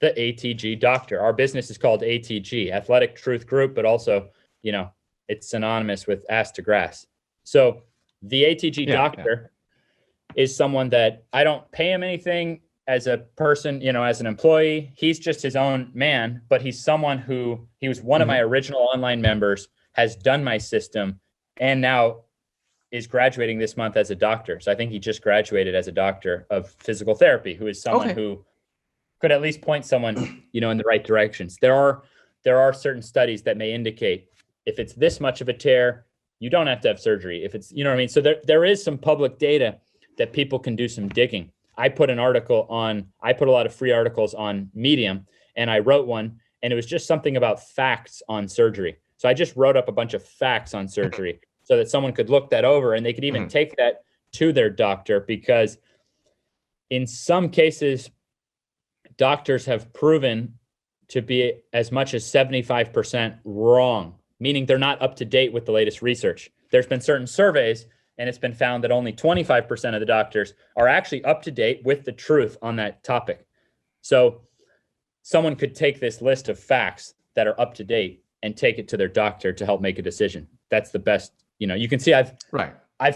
the ATG doctor. Our business is called ATG, Athletic Truth Group, but also, you know, it's synonymous with ass to grass. So the ATG doctor is someone that I don't pay him anything as a person, you know, as an employee. He's just his own man, but he's someone who he was one of my original online members, has done my system, and now is graduating this month as a doctor. So I think he just graduated as a doctor of physical therapy, who is someone who could at least point someone, you know, in the right directions. There are certain studies that may indicate if it's this much of a tear, you don't have to have surgery. If it's, you know what I mean? So there is some public data that people can do some digging. I put a lot of free articles on Medium, and I wrote one, and it was just something about facts on surgery. So I just wrote up a bunch of facts on surgery so that someone could look that over, and they could even take that to their doctor, because in some cases, doctors have proven to be as much as 75% wrong, meaning they're not up to date with the latest research. There's been certain surveys, and it's been found that only 25% of the doctors are actually up to date with the truth on that topic. So someone could take this list of facts that are up to date and take it to their doctor to help make a decision. That's the best, you know, you can see I've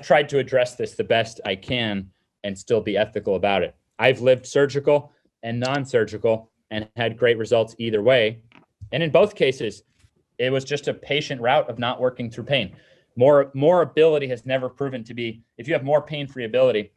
tried to address this the best I can and still be ethical about it. I've lived surgical and non-surgical and had great results either way. And in both cases, it was just a patient route of not working through pain. More ability has never proven to be, if you have more pain-free ability,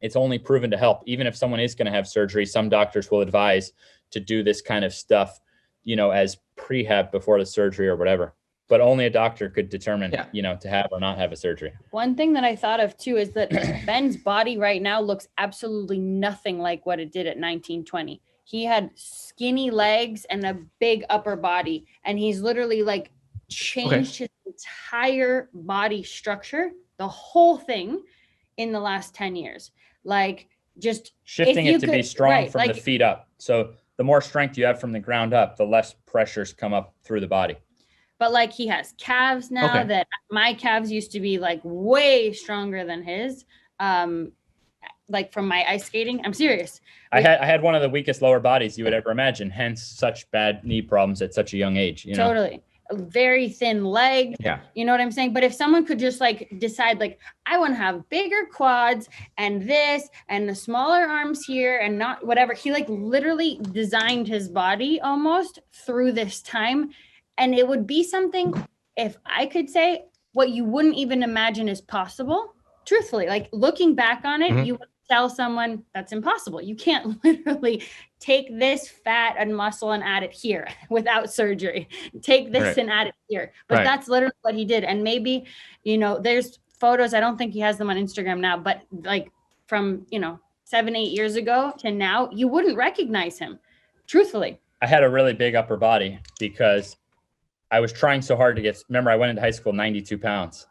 it's only proven to help. Even if someone is going to have surgery, some doctors will advise to do this kind of stuff, you know, as prehab before the surgery or whatever. But only a doctor could determine, you know, to have or not have a surgery. One thing that I thought of too is that Ben's body right now looks absolutely nothing like what it did at 1920. He had skinny legs and a big upper body, and he's literally like changed his entire body structure, the whole thing, in the last 10 years. Like just shifting it to be strong from the feet up. So the more strength you have from the ground up, the less pressures come up through the body. But like he has calves now that my calves used to be like way stronger than his, like from my ice skating. I'm serious. I had one of the weakest lower bodies you would ever imagine, hence such bad knee problems at such a young age. You know? Totally. A very thin leg. Yeah. You know what I'm saying? But if someone could just like decide, like, I want to have bigger quads and this and the smaller arms here and not whatever. He like literally designed his body almost through this time. And it would be something, if I could say, what you wouldn't even imagine is possible. Truthfully, like looking back on it, you would tell someone that's impossible. You can't literally take this fat and muscle and add it here without surgery. Take this and add it here. But that's literally what he did. And maybe, you know, there's photos. I don't think he has them on Instagram now, but like from, you know, 7-8 years ago to now, you wouldn't recognize him. Truthfully. I had a really big upper body because I was trying so hard to get, remember I went into high school, 92 pounds.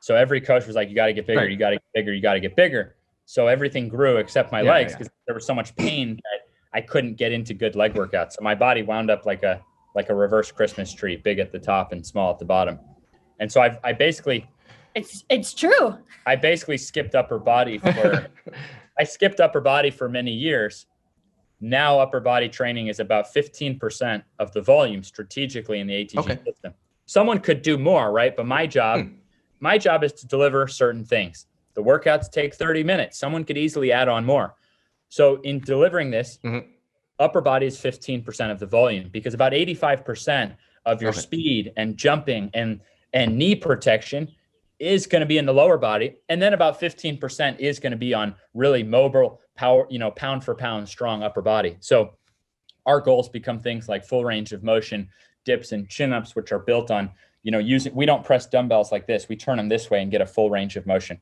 So every coach was like, you got to get bigger, you got to get bigger, you got to get bigger. So everything grew except my legs because there was so much pain that I I couldn't get into good leg workouts. So my body wound up like a reverse Christmas tree, big at the top and small at the bottom. And so I basically, it's true. I basically skipped upper body for, I skipped upper body for many years. Now upper body training is about 15% of the volume strategically in the ATG system. Someone could do more, right? But my job is to deliver certain things. The workouts take 30 minutes. Someone could easily add on more. So in delivering this, upper body is 15% of the volume, because about 85% of your speed and jumping and knee protection is going to be in the lower body. And then about 15% is going to be on really mobile power, you know, pound for pound strong upper body. So our goals become things like full range of motion, dips and chin ups, which are built on, you know, using, we don't press dumbbells like this. We turn them this way and get a full range of motion.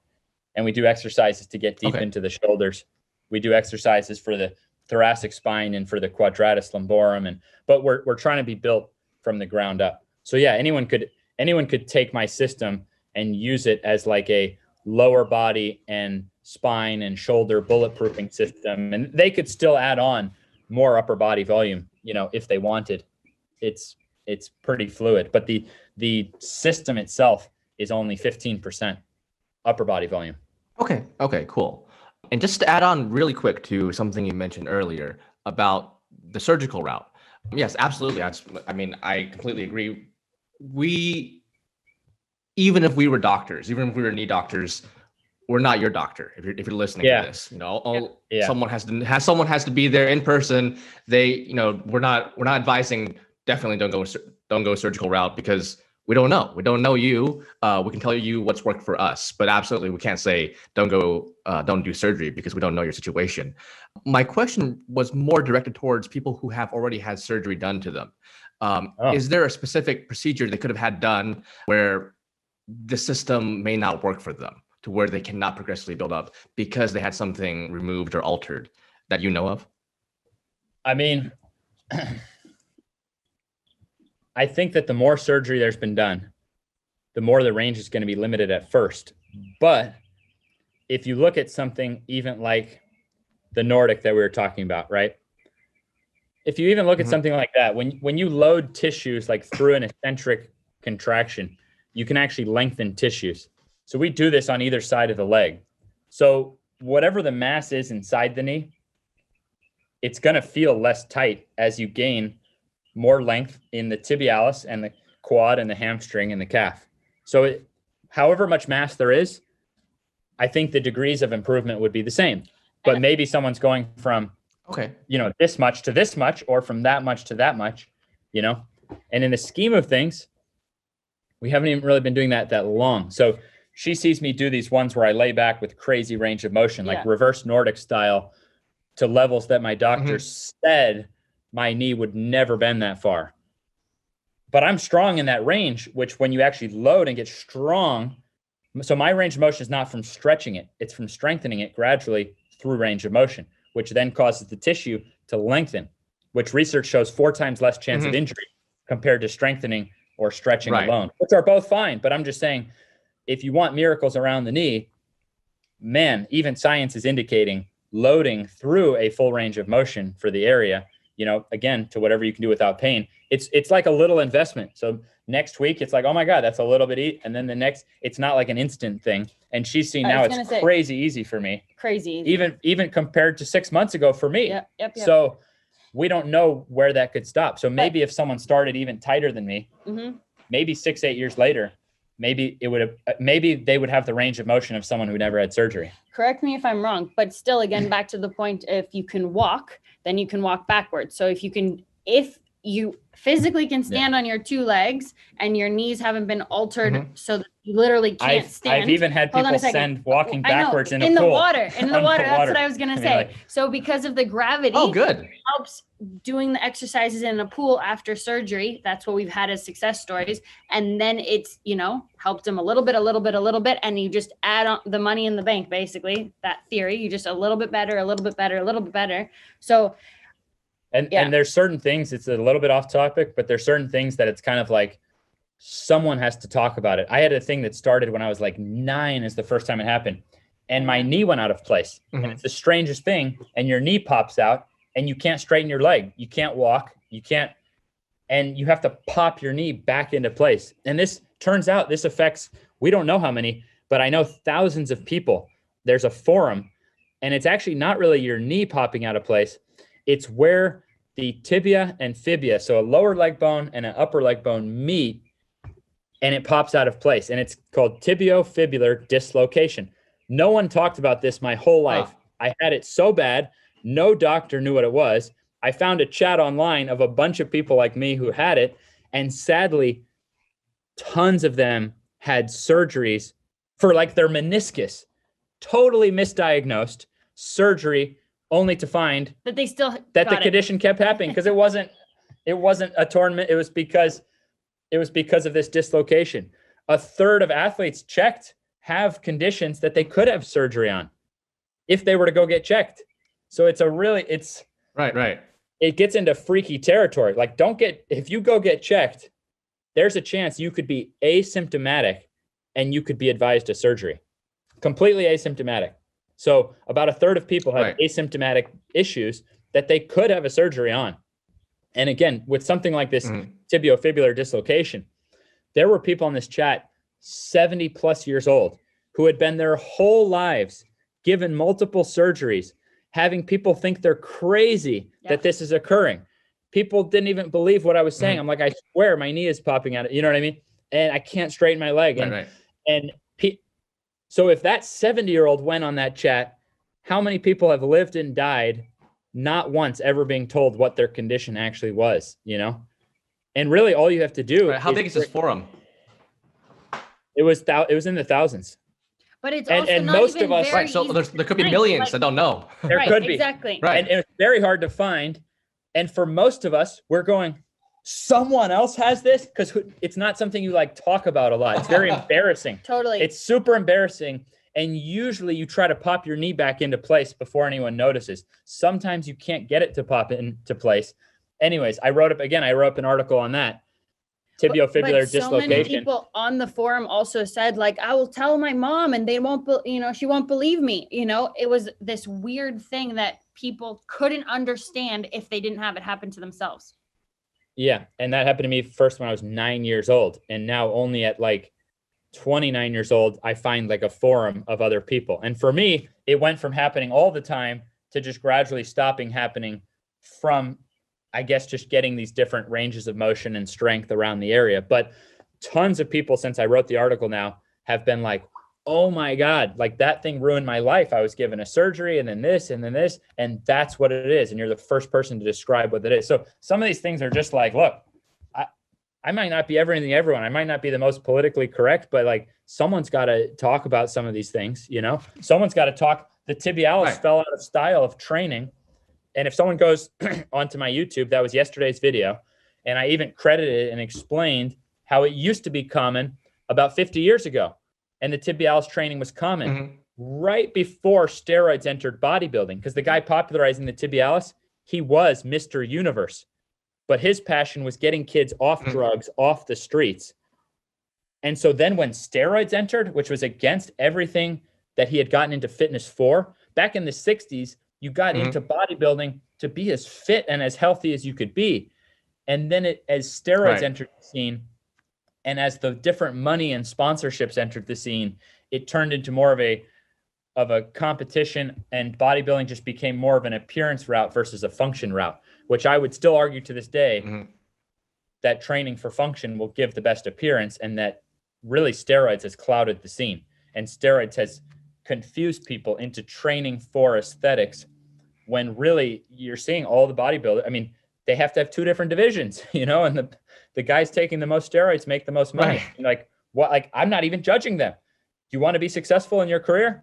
And we do exercises to get deep into the shoulders. We do exercises for the thoracic spine and for the quadratus lumborum. And, but we're trying to be built from the ground up. So yeah, anyone could take my system and use it as like a lower body and spine and shoulder bulletproofing system. And they could still add on more upper body volume, you know, if they wanted. It's pretty fluid, but the system itself is only 15% upper body volume. Okay, cool. And just to add on really quick to something you mentioned earlier about the surgical route. Yes, absolutely. I mean, I completely agree. Even if we were doctors, even if we were knee doctors, we're not your doctor. If you're listening to this, you know, someone has to be there in person. They, you know, we're not advising. Definitely don't go surgical route, because we don't know. We don't know you. We can tell you what's worked for us, but absolutely we can't say don't do surgery, because we don't know your situation. My question was more directed towards people who have already had surgery done to them. Is there a specific procedure they could have had done where the system may not work for them, to where they cannot progressively build up because they had something removed or altered that you know of? I mean, I think that the more surgery there's been done, the more the range is going to be limited at first. But if you look at something even like the Nordic that we were talking about, right? If you even look at something like that, when you load tissues like through an eccentric contraction, you can actually lengthen tissues. So we do this on either side of the leg. So whatever the mass is inside the knee, it's going to feel less tight as you gain more length in the tibialis and the quad and the hamstring and the calf. So however much mass there is, I think the degrees of improvement would be the same, but maybe someone's going from, you know, this much to this much, or from that much to that much, you know, and in the scheme of things, we haven't even really been doing that long. So she sees me do these ones where I lay back with crazy range of motion, like reverse Nordic style, to levels that my doctor said my knee would never bend that far. But I'm strong in that range, which when you actually load and get strong, so my range of motion is not from stretching it, it's from strengthening it gradually through range of motion, which then causes the tissue to lengthen, which research shows 4 times less chance of injury compared to strengthening or stretching alone, which are both fine. But I'm just saying, if you want miracles around the knee, man, even science is indicating loading through a full range of motion for the area, you know, again, to whatever you can do without pain. It's like a little investment. So next week, it's like, oh my God, that's a little bit easy. And then the next, it's not like an instant thing. And she's seen now it's crazy easy for me. Crazy easy. Even compared to 6 months ago for me. Yep. So we don't know where that could stop. So maybe if someone started even tighter than me, maybe 6-8 years later, maybe they would have the range of motion of someone who never had surgery. Correct me if I'm wrong, but still, again, back to the point, if you can walk, then you can walk backwards. So if you physically can stand on your two legs and your knees haven't been altered so that you literally can't stand. I've even had people send walking backwards in the pool. In the water. That's what I was going to say. So because of the gravity, it helps doing the exercises in a pool after surgery. That's what we've had as success stories. And then it's, you know, helped them a little bit. And you just add on the money in the bank, basically, that theory. You just a little bit better. So And there's certain things, it's a little bit off topic, but there's certain things that it's kind of like someone has to talk about it. I had a thing that started when I was like 9 is the first time it happened. And my knee went out of place. And it's the strangest thing. And your knee pops out and you can't straighten your leg. You can't walk. You can't, and you have to pop your knee back into place. And this turns out this affects, we don't know how many, but I know thousands of people. There's a forum, and it's actually not really your knee popping out of place. It's where the tibia and fibia, so a lower leg bone and an upper leg bone meet, and it pops out of place. And it's called tibiofibular dislocation. No one talked about this my whole life. I had it so bad. No doctor knew what it was. I found a chat online of a bunch of people like me who had it. And sadly, tons of them had surgeries for like their meniscus, totally misdiagnosed surgery, only to find that they still that the condition kept happening because it wasn't a torn. It was because of this dislocation. A third of athletes checked have conditions that they could have surgery on if they were to go get checked. So it's right. It gets into freaky territory. Like if you go get checked, there's a chance you could be asymptomatic and you could be advised to surgery, completely asymptomatic. So about a third of people have asymptomatic issues that they could have a surgery on. And again, with something like this tibiofibular dislocation, there were people on this chat 70 plus years old who had been their whole lives given multiple surgeries, having people think they're crazy that this is occurring. People didn't even believe what I was saying. I'm like, I swear my knee is popping out. You know what I mean? And I can't straighten my leg. So if that 70-year-old went on that chat, how many people have lived and died not once ever being told what their condition actually was, you know? And really all you have to do. How big is this forum? It was in the thousands. But it's also and not most even of us, right? So there could be millions that don't know. There could be. Exactly. Right. And it's very hard to find. And for most of us, we're going, someone else has this, because it's not something you like talk about a lot. It's very embarrassing. Totally. It's super embarrassing. And usually you try to pop your knee back into place before anyone notices. Sometimes you can't get it to pop into place. Anyways, I wrote up an article on that. Tibiofibular dislocation. So many people on the forum also said, like, I will tell my mom and they won't, she won't believe me. You know, it was this weird thing that people couldn't understand if they didn't have it happen to themselves. Yeah. And that happened to me first when I was 9 years old. And now only at like 29 years old, I find like a forum of other people. And for me, it went from happening all the time to just gradually stopping happening from, I guess, just getting these different ranges of motion and strength around the area. But tons of people since I wrote the article now have been like, oh my God, like that thing ruined my life. I was given a surgery and then this and then this, and that's what it is. And you're the first person to describe what it is. So some of these things are just like, look, I might not be everyone. I might not be the most politically correct, but like someone's got to talk about some of these things, you know, someone's got to talk. The tibialis fell out of style of training. And if someone goes onto my YouTube, that was yesterday's video. And I even credited it and explained how it used to be common about 50 years ago. And the tibialis training was common right before steroids entered bodybuilding, because the guy popularizing the tibialis, he was Mr. Universe, but his passion was getting kids off drugs, off the streets. And so then when steroids entered, which was against everything that he had gotten into fitness for, back in the 60s, you got into bodybuilding to be as fit and as healthy as you could be. And then as steroids entered the scene, and as the different money and sponsorships entered the scene, it turned into more of a competition, and bodybuilding just became more of an appearance route versus a function route, which I would still argue to this day that training for function will give the best appearance, and that really steroids has clouded the scene, and steroids has confused people into training for aesthetics when really you're seeing all the bodybuilders. I mean, they have to have two different divisions, you know, and the guys taking the most steroids make the most money. Right. Like what? Like I'm not even judging them. You want to be successful in your career?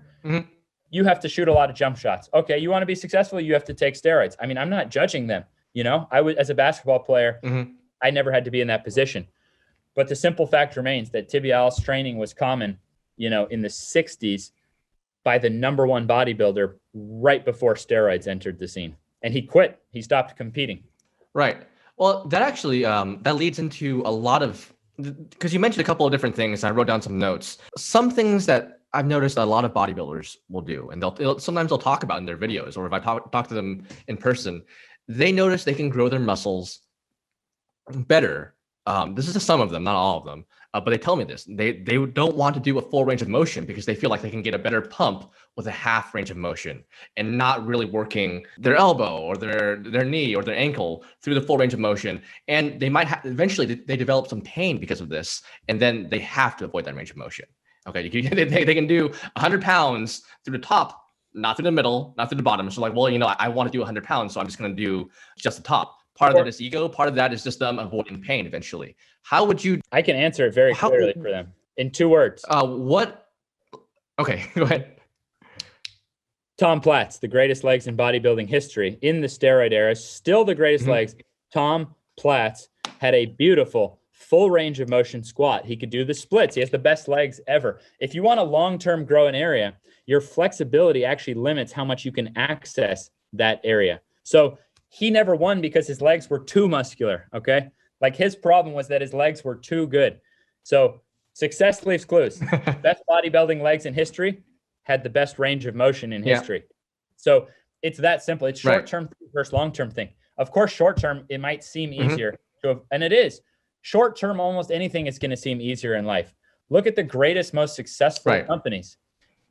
You have to shoot a lot of jump shots. Okay. You want to be successful? You have to take steroids. I mean, I'm not judging them. You know, I was, as a basketball player, I never had to be in that position, but the simple fact remains that tibialis training was common, you know, in the 60s by the number one bodybuilder right before steroids entered the scene, and he quit. He stopped competing. Right. Well, that actually that leads into a lot of, because you mentioned a couple of different things. And I wrote down some notes. Some things that I've noticed a lot of bodybuilders will do, and they'll sometimes talk about in their videos, or if I talk to them in person, they notice they can grow their muscles better. This is some of them, not all of them, but they tell me this. They don't want to do a full range of motion because they feel like they can get a better pump with a half range of motion and not really working their elbow or their knee or their ankle through the full range of motion. And they might eventually they develop some pain because of this, and then they have to avoid that range of motion. Okay, they can do 100 pounds through the top, not through the middle, not through the bottom. So like, well, you know, I want to do 100 pounds, so I'm just going to do just the top. Part of that is ego. Part of that is just them avoiding pain eventually. How would you... I can answer it very clearly for them in 2 words. Okay, go ahead. Tom Platz, the greatest legs in bodybuilding history in the steroid era, still the greatest legs. Tom Platz had a beautiful full range of motion squat. He could do the splits. He has the best legs ever. If you want to long-term grow an area, your flexibility actually limits how much you can access that area. So he never won because his legs were too muscular. Okay. Like his problem was that his legs were too good. So success leaves clues. Best bodybuilding legs in history had the best range of motion in history. Yeah. So it's that simple. It's short-term versus long-term thing. Of course, short-term, it might seem easier to, and it is. Short-term, almost anything is going to seem easier in life. Look at the greatest, most successful companies.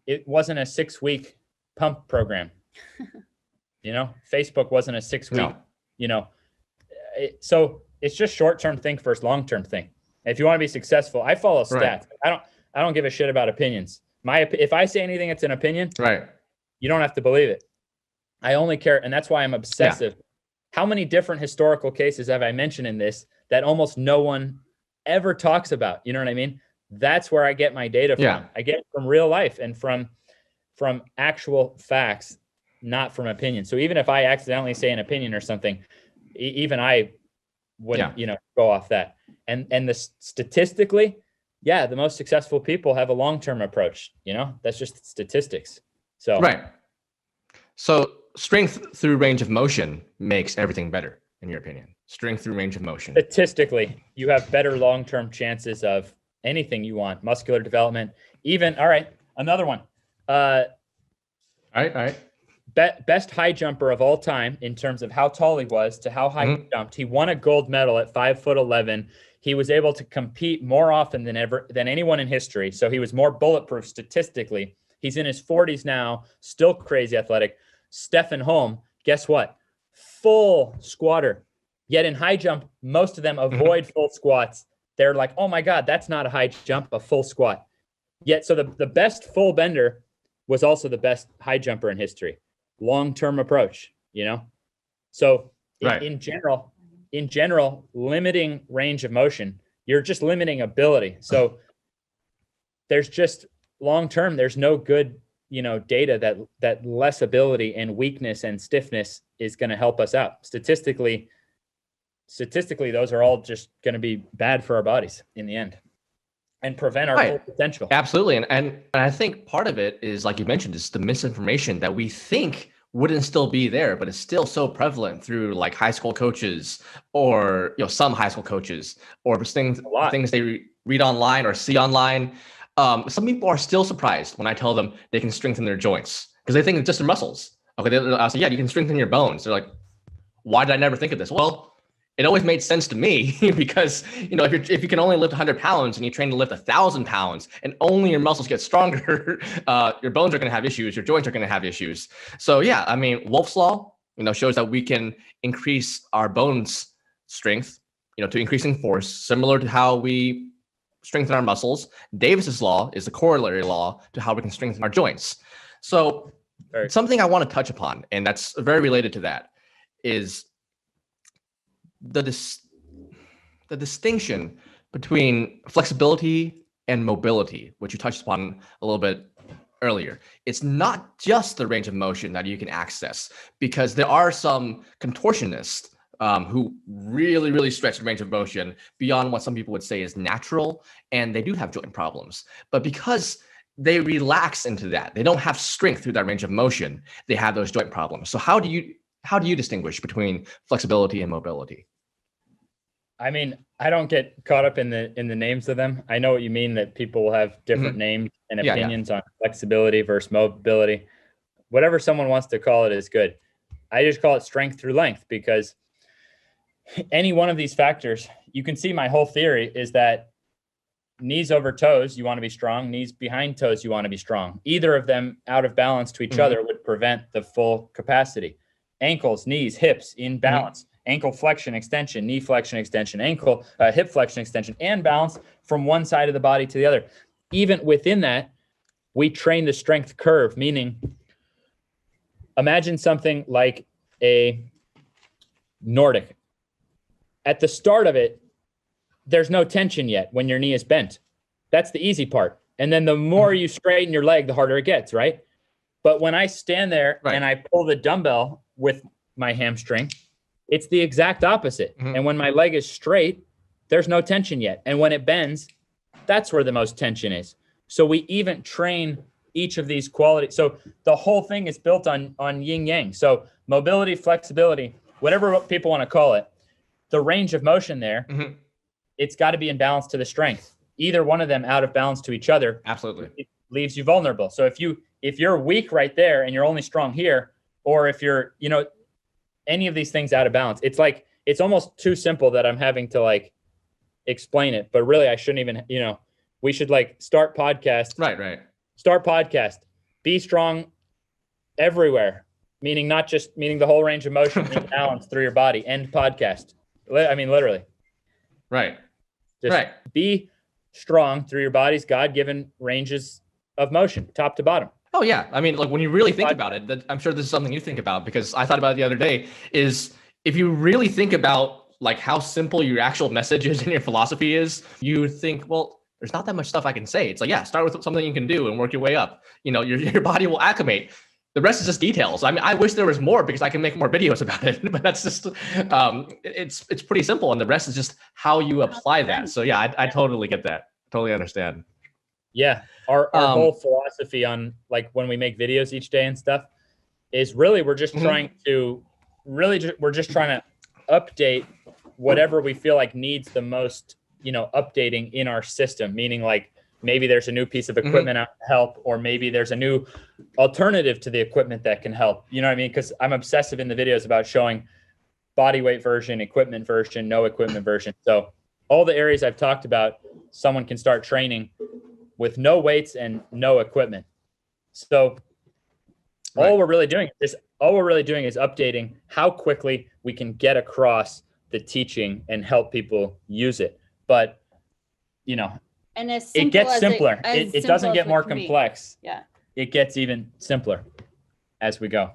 It wasn't a 6-week pump program. You know, Facebook wasn't a 6-week, you know. So it's just short-term thing versus long-term thing. If you want to be successful, I follow stats. I don't give a shit about opinions. If I say anything, it's an opinion. Right. You don't have to believe it. I only care, and that's why I'm obsessive. Yeah. How many different historical cases have I mentioned in this that almost no one ever talks about? You know what I mean? That's where I get my data from. Yeah. I get it from real life and from actual facts, not from opinion. So even if I accidentally say an opinion or something, even I wouldn't, you know, go off that. And the statistically, yeah, the most successful people have a long-term approach, you know, that's just statistics. So, so strength through range of motion makes everything better. In your opinion, strength through range of motion. Statistically, you have better long-term chances of anything you want, muscular development, even, all right, another one. Best high jumper of all time in terms of how tall he was to how high he jumped. He won a gold medal at 5'11". He was able to compete more often than anyone in history. So he was more bulletproof statistically. He's in his 40s now, still crazy athletic. Stefan Holm, guess what? Full squatter, yet in high jump most of them avoid full squats. They're like, oh my god, that's not a high jump, a full squat. Yet so the best full bender was also the best high jumper in history. Long-term approach, you know. So in general limiting range of motion, you're just limiting ability. So there's just long-term, there's no good, you know, data that less ability and weakness and stiffness is going to help us out. Statistically, those are all just going to be bad for our bodies in the end and prevent our full potential. Absolutely. And I think part of it is, like you mentioned, is the misinformation that we think wouldn't still be there, but it's still so prevalent through like high school coaches or, you know, some high school coaches or things they read online or see online. Some people are still surprised when I tell them they can strengthen their joints because they think it's just their muscles. Okay, I say, yeah, you can strengthen your bones. They're like, why did I never think of this? Well, it always made sense to me because, you know, if you can only lift 100 pounds and you train to lift 1,000 pounds and only your muscles get stronger, your bones are going to have issues, your joints are going to have issues. So yeah, I mean, Wolff's law, you know, shows that we can increase our bones strength, you know, to increasing force, similar to how we strengthen our muscles. Davis's law is the corollary law to how we can strengthen our joints. So something I want to touch upon, and that's very related to that, is the distinction between flexibility and mobility, which you touched upon a little bit earlier. It's not just the range of motion that you can access, because there are some contortionists who really, really stretch the range of motion beyond what some people would say is natural, and they do have joint problems. But because they relax into that, they don't have strength through that range of motion, they have those joint problems. So how do you distinguish between flexibility and mobility? I mean, I don't get caught up in the names of them. I know what you mean, that people will have different names and opinions on flexibility versus mobility. Whatever someone wants to call it is good. I just call it strength through length, because any one of these factors, you can see my whole theory is that knees over toes, you want to be strong. Knees behind toes, you want to be strong. Either of them out of balance to each other would prevent the full capacity. Ankles, knees, hips in balance. Ankle flexion, extension, knee flexion, extension, ankle, hip flexion, extension, and balance from one side of the body to the other. Even within that, we train the strength curve, meaning imagine something like a Nordic. At the start of it, there's no tension yet when your knee is bent. That's the easy part. And then the more you straighten your leg, the harder it gets, right? But when I stand there and I pull the dumbbell with my hamstring, it's the exact opposite. And when my leg is straight, there's no tension yet. And when it bends, that's where the most tension is. So we even train each of these qualities. So the whole thing is built on yin yang. So mobility, flexibility, whatever people want to call it, the range of motion there, it's got to be in balance to the strength. Either one of them out of balance to each other. Absolutely. It leaves you vulnerable. So if you're weak right there and you're only strong here, or if you're, you know, any of these things out of balance, it's like, it's almost too simple that I'm having to like explain it, but really I shouldn't even, you know, we should like start podcast, start podcast, be strong everywhere. Meaning not just meaning the whole range of motion and balance through your body. End podcast. I mean, literally. Just be strong through your body's God-given ranges of motion, top to bottom. Oh, yeah. I mean, like when you really think about it, that, I'm sure this is something you think about, because I thought about it the other day, is if you really think about like how simple your actual message is and your philosophy is, you think, well, there's not that much stuff I can say. It's like, yeah, start with something you can do and work your way up. You know, your body will acclimate. The rest is just details. I mean, I wish there was more because I can make more videos about it, but that's just, it's pretty simple. And the rest is just how you apply that. So yeah, I totally get that. Totally understand. Yeah. Our whole philosophy on like when we make videos each day and stuff is really, we're just trying to really, we're just trying to update whatever we feel like needs the most, you know, updating in our system. Meaning like, maybe there's a new piece of equipment out to help, or maybe there's a new alternative to the equipment that can help. You know what I mean? Because I'm obsessive in the videos about showing body weight version, equipment version, no equipment version. So all the areas I've talked about, someone can start training with no weights and no equipment. So all we're really doing is updating how quickly we can get across the teaching and help people use it. But, you know, and it gets simpler. It doesn't get more complex. Yeah. It gets even simpler as we go.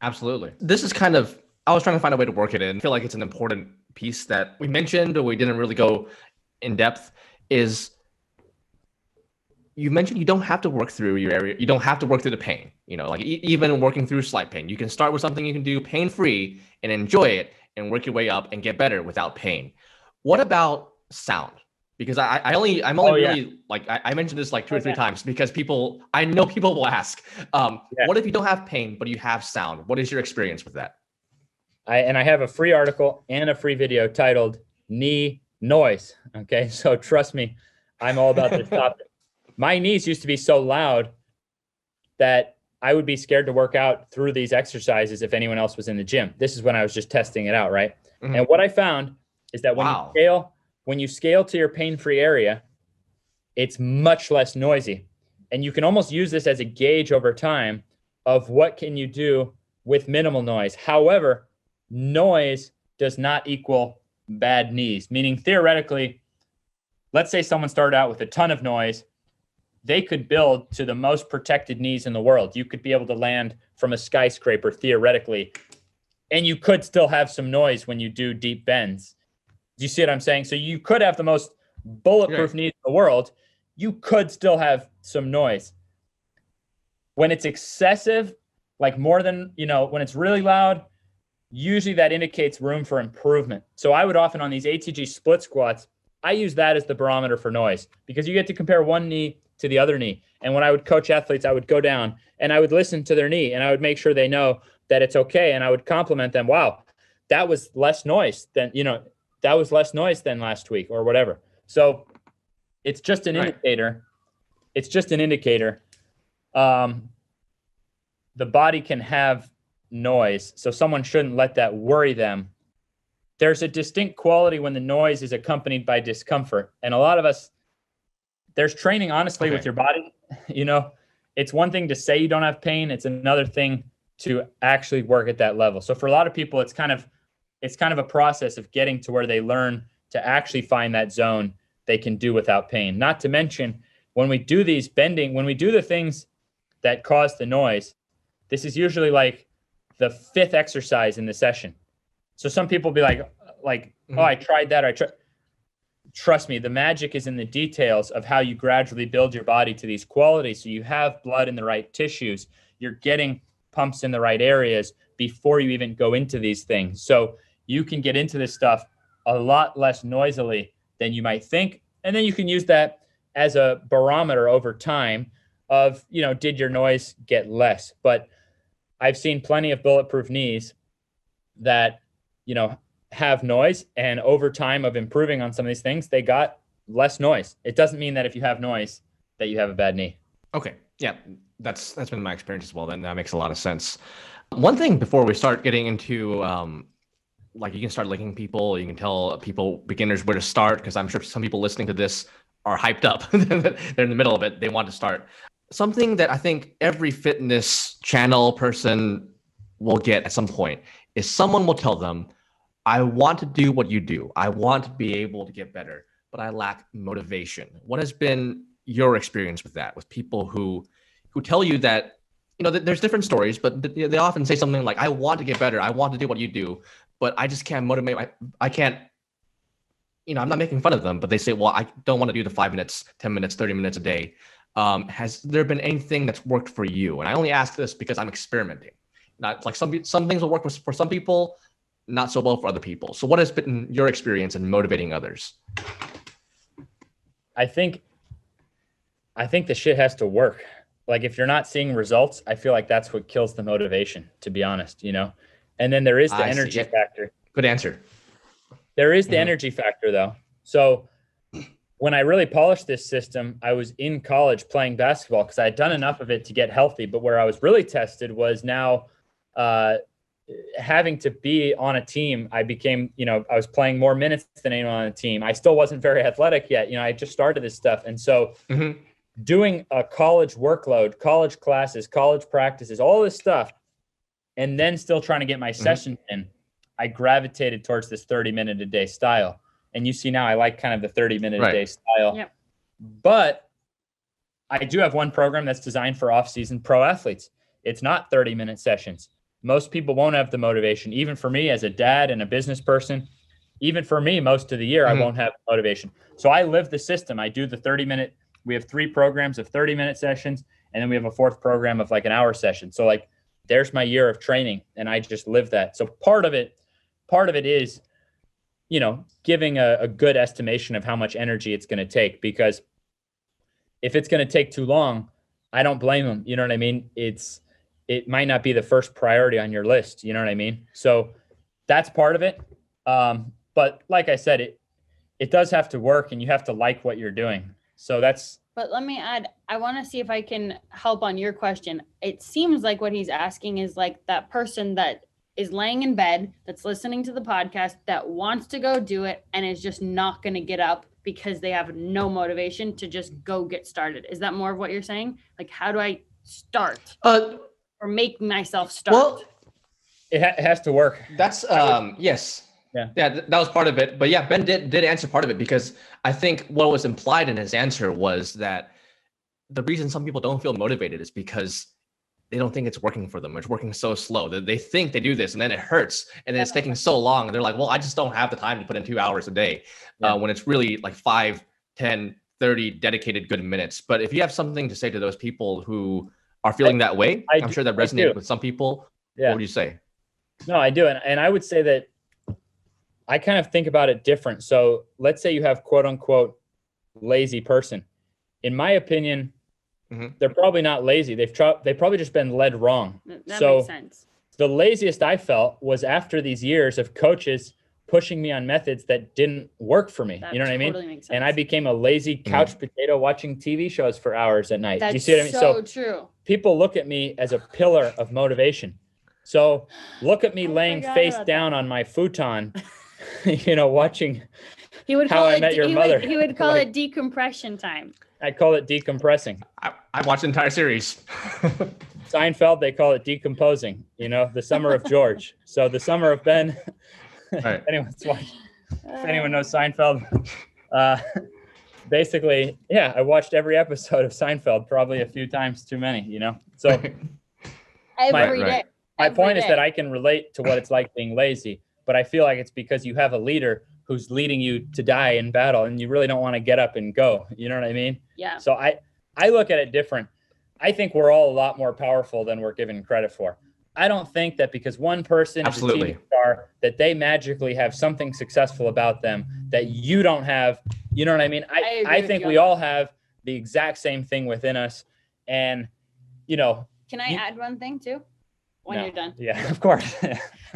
Absolutely. This is kind of, I was trying to find a way to work it in. I feel like it's an important piece that we mentioned, but we didn't really go in depth, is you mentioned you don't have to work through your area. You don't have to work through the pain, you know, like even working through slight pain. You can start with something you can do pain-free and enjoy it and work your way up and get better without pain. What about sound? Because I mentioned this like two or three times because I know people will ask, what if you don't have pain, but you have sound? What is your experience with that? I have a free article and a free video titled Knee Noise. Okay. So trust me, I'm all about this topic. My knees used to be so loud that I would be scared to work out through these exercises if anyone else was in the gym. This is when I was just testing it out. Right. Mm-hmm. And what I found is that when you scale to your pain-free area, it's much less noisy. And you can almost use this as a gauge over time of what can you do with minimal noise. However, noise does not equal bad knees, meaning theoretically, let's say someone started out with a ton of noise. They could build to the most protected knees in the world. You could be able to land from a skyscraper theoretically, and you could still have some noise when you do deep bends. Do you see what I'm saying? So you could have the most bulletproof knees in the world. You could still have some noise. When it's excessive, like more than, you know, when it's really loud, usually that indicates room for improvement. So I would often on these ATG split squats, I use that as the barometer for noise because you get to compare one knee to the other knee. And when I would coach athletes, I would go down and I would listen to their knee and I would make sure they know that it's okay. And I would compliment them. Wow, that was less noise than, you know, that was less noise than last week or whatever. So it's just an indicator. It's just an indicator. The body can have noise, so someone shouldn't let that worry them. There's a distinct quality when the noise is accompanied by discomfort. And a lot of us, there's training, honestly, with your body. You know, it's one thing to say you don't have pain. It's another thing to actually work at that level. So for a lot of people, it's kind of a process of getting to where they learn to actually find that zone they can do without pain. Not to mention, when we do these bending, when we do the things that cause the noise, this is usually like the fifth exercise in the session. So some people be like, oh, I tried that. Trust me, the magic is in the details of how you gradually build your body to these qualities. So you have blood in the right tissues. You're getting pumps in the right areas before you even go into these things. So you can get into this stuff a lot less noisily than you might think. And then you can use that as a barometer over time of, you know, did your noise get less? But I've seen plenty of bulletproof knees that, you know, have noise, and over time of improving on some of these things, they got less noise. It doesn't mean that if you have noise that you have a bad knee. Okay. Yeah. That's been my experience as well. Then that makes a lot of sense. One thing before we start getting into, like, you can start linking people, you can tell people, beginners, where to start, because I'm sure some people listening to this are hyped up. They're in the middle of it. They want to start. Something that I think every fitness channel person will get at some point is someone will tell them, I want to do what you do. I want to be able to get better, but I lack motivation. What has been your experience with that, with people who tell you that, you know, there's different stories, but they often say something like, I want to get better. I want to do what you do, but I just can't motivate. I can't, you know, I'm not making fun of them, but they say, well, I don't want to do the 5 minutes, 10 minutes, 30 minutes a day. Has there been anything that's worked for you? And I only ask this because I'm experimenting. Not like some things will work for some people, not so well for other people. So what has been your experience in motivating others? I think the shit has to work. Like, if you're not seeing results, I feel like that's what kills the motivation, to be honest, you know? And then there is the energy factor. Good answer. There is the energy factor, though. So when I really polished this system, I was in college playing basketball because I had done enough of it to get healthy. But where I was really tested was now having to be on a team. I became, you know, I was playing more minutes than anyone on the team. I still wasn't very athletic yet. You know, I just started this stuff. And so doing a college workload, college classes, college practices, all this stuff, and then still trying to get my session in, I gravitated towards this 30-minute a day style. And you see now I like kind of the 30-minute a day style. Yep. But I do have one program that's designed for off-season pro athletes. It's not 30-minute sessions. Most people won't have the motivation. Even for me as a dad and a business person, even for me, most of the year, I won't have motivation. So I live the system. I do the 30-minute. We have three programs of 30-minute sessions, and then we have a fourth program of like an hour session. So like, there's my year of training, and I just live that. So part of it is, you know, giving a good estimation of how much energy it's going to take, because if it's going to take too long, I don't blame them. You know what I mean? It might not be the first priority on your list. You know what I mean? So that's part of it. But like I said, it does have to work, and you have to like what you're doing. So that's. But let me add, I want to see if I can help on your question. It seems like what he's asking is like that person that is laying in bed, that's listening to the podcast, that wants to go do it and is just not going to get up because they have no motivation to just go get started. Is that more of what you're saying? Like, how do I start or make myself start? Well, it has to work. That's yes. Yeah, that was part of it. But yeah, Ben did answer part of it, because I think what was implied in his answer was that the reason some people don't feel motivated is because they don't think it's working for them. It's working so slow that they think they do this and then it hurts and then it's taking so long. And they're like, well, I just don't have the time to put in 2 hours a day when it's really like 5, 10, 30 dedicated good minutes. But if you have something to say to those people who are feeling that way, I'm sure that resonated with some people. Yeah. What would you say? No, I do. And I would say that I kind of think about it different. So let's say you have quote unquote lazy person. In my opinion, they're probably not lazy. They've probably just been led wrong. That makes sense. The laziest I felt was after these years of coaches pushing me on methods that didn't work for me. That you know totally what I mean? Makes sense. And I became a lazy couch potato watching TV shows for hours at night. That's Do you see what I mean? So true. People look at me as a pillar of motivation. So look at me laying face down on my futon, you know, watching How I Met Your Mother. He would call it decompression time. I call it decompressing. I watched the entire series. Seinfeld, they call it decomposing, you know, the summer of George. So the summer of Ben. All right. If anyone knows Seinfeld, basically, yeah, I watched every episode of Seinfeld, probably a few times too many, you know? So my point is that I can relate to what it's like being lazy, but I feel like it's because you have a leader who's leading you to die in battle and you really don't want to get up and go. You know what I mean? Yeah. So I look at it different. I think we're all a lot more powerful than we're given credit for. I don't think that because one person is a TV star that they magically have something successful about them that you don't have. You know what I mean? I think we all have the exact same thing within us. And, you know. Can I add one thing too? When you're done. Yeah, of course.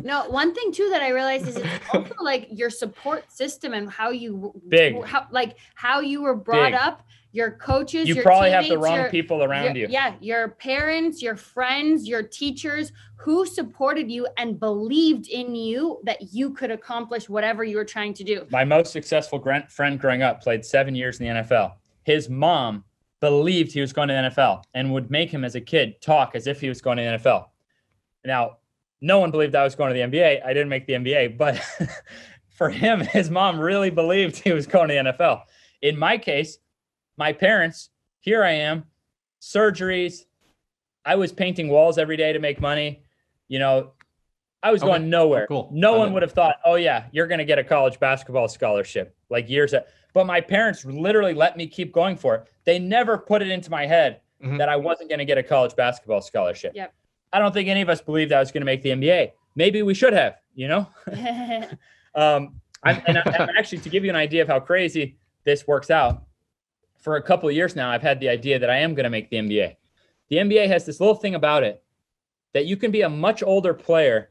No, one thing too that I realized is it's also like your support system and how you how you were brought up. Your coaches, you probably have the wrong people around you. Yeah, your parents, your friends, your teachers who supported you and believed in you that you could accomplish whatever you were trying to do. My most successful friend growing up played 7 years in the NFL. His mom believed he was going to the NFL and would make him as a kid talk as if he was going to the NFL. Now, no one believed I was going to the NBA. I didn't make the NBA, but for him, his mom really believed he was going to the NFL. In my case, my parents, here I am, surgeries. I was painting walls every day to make money. You know, I was going nowhere. Oh, cool. No one would have thought, oh yeah, you're going to get a college basketball scholarship like years. But my parents literally let me keep going for it. They never put it into my head that I wasn't going to get a college basketball scholarship. Yep. I don't think any of us believed I was going to make the NBA. Maybe we should have, you know? I'm actually, to give you an idea of how crazy this works out, for a couple of years now, I've had the idea that I am going to make the NBA. The NBA has this little thing about it that you can be a much older player.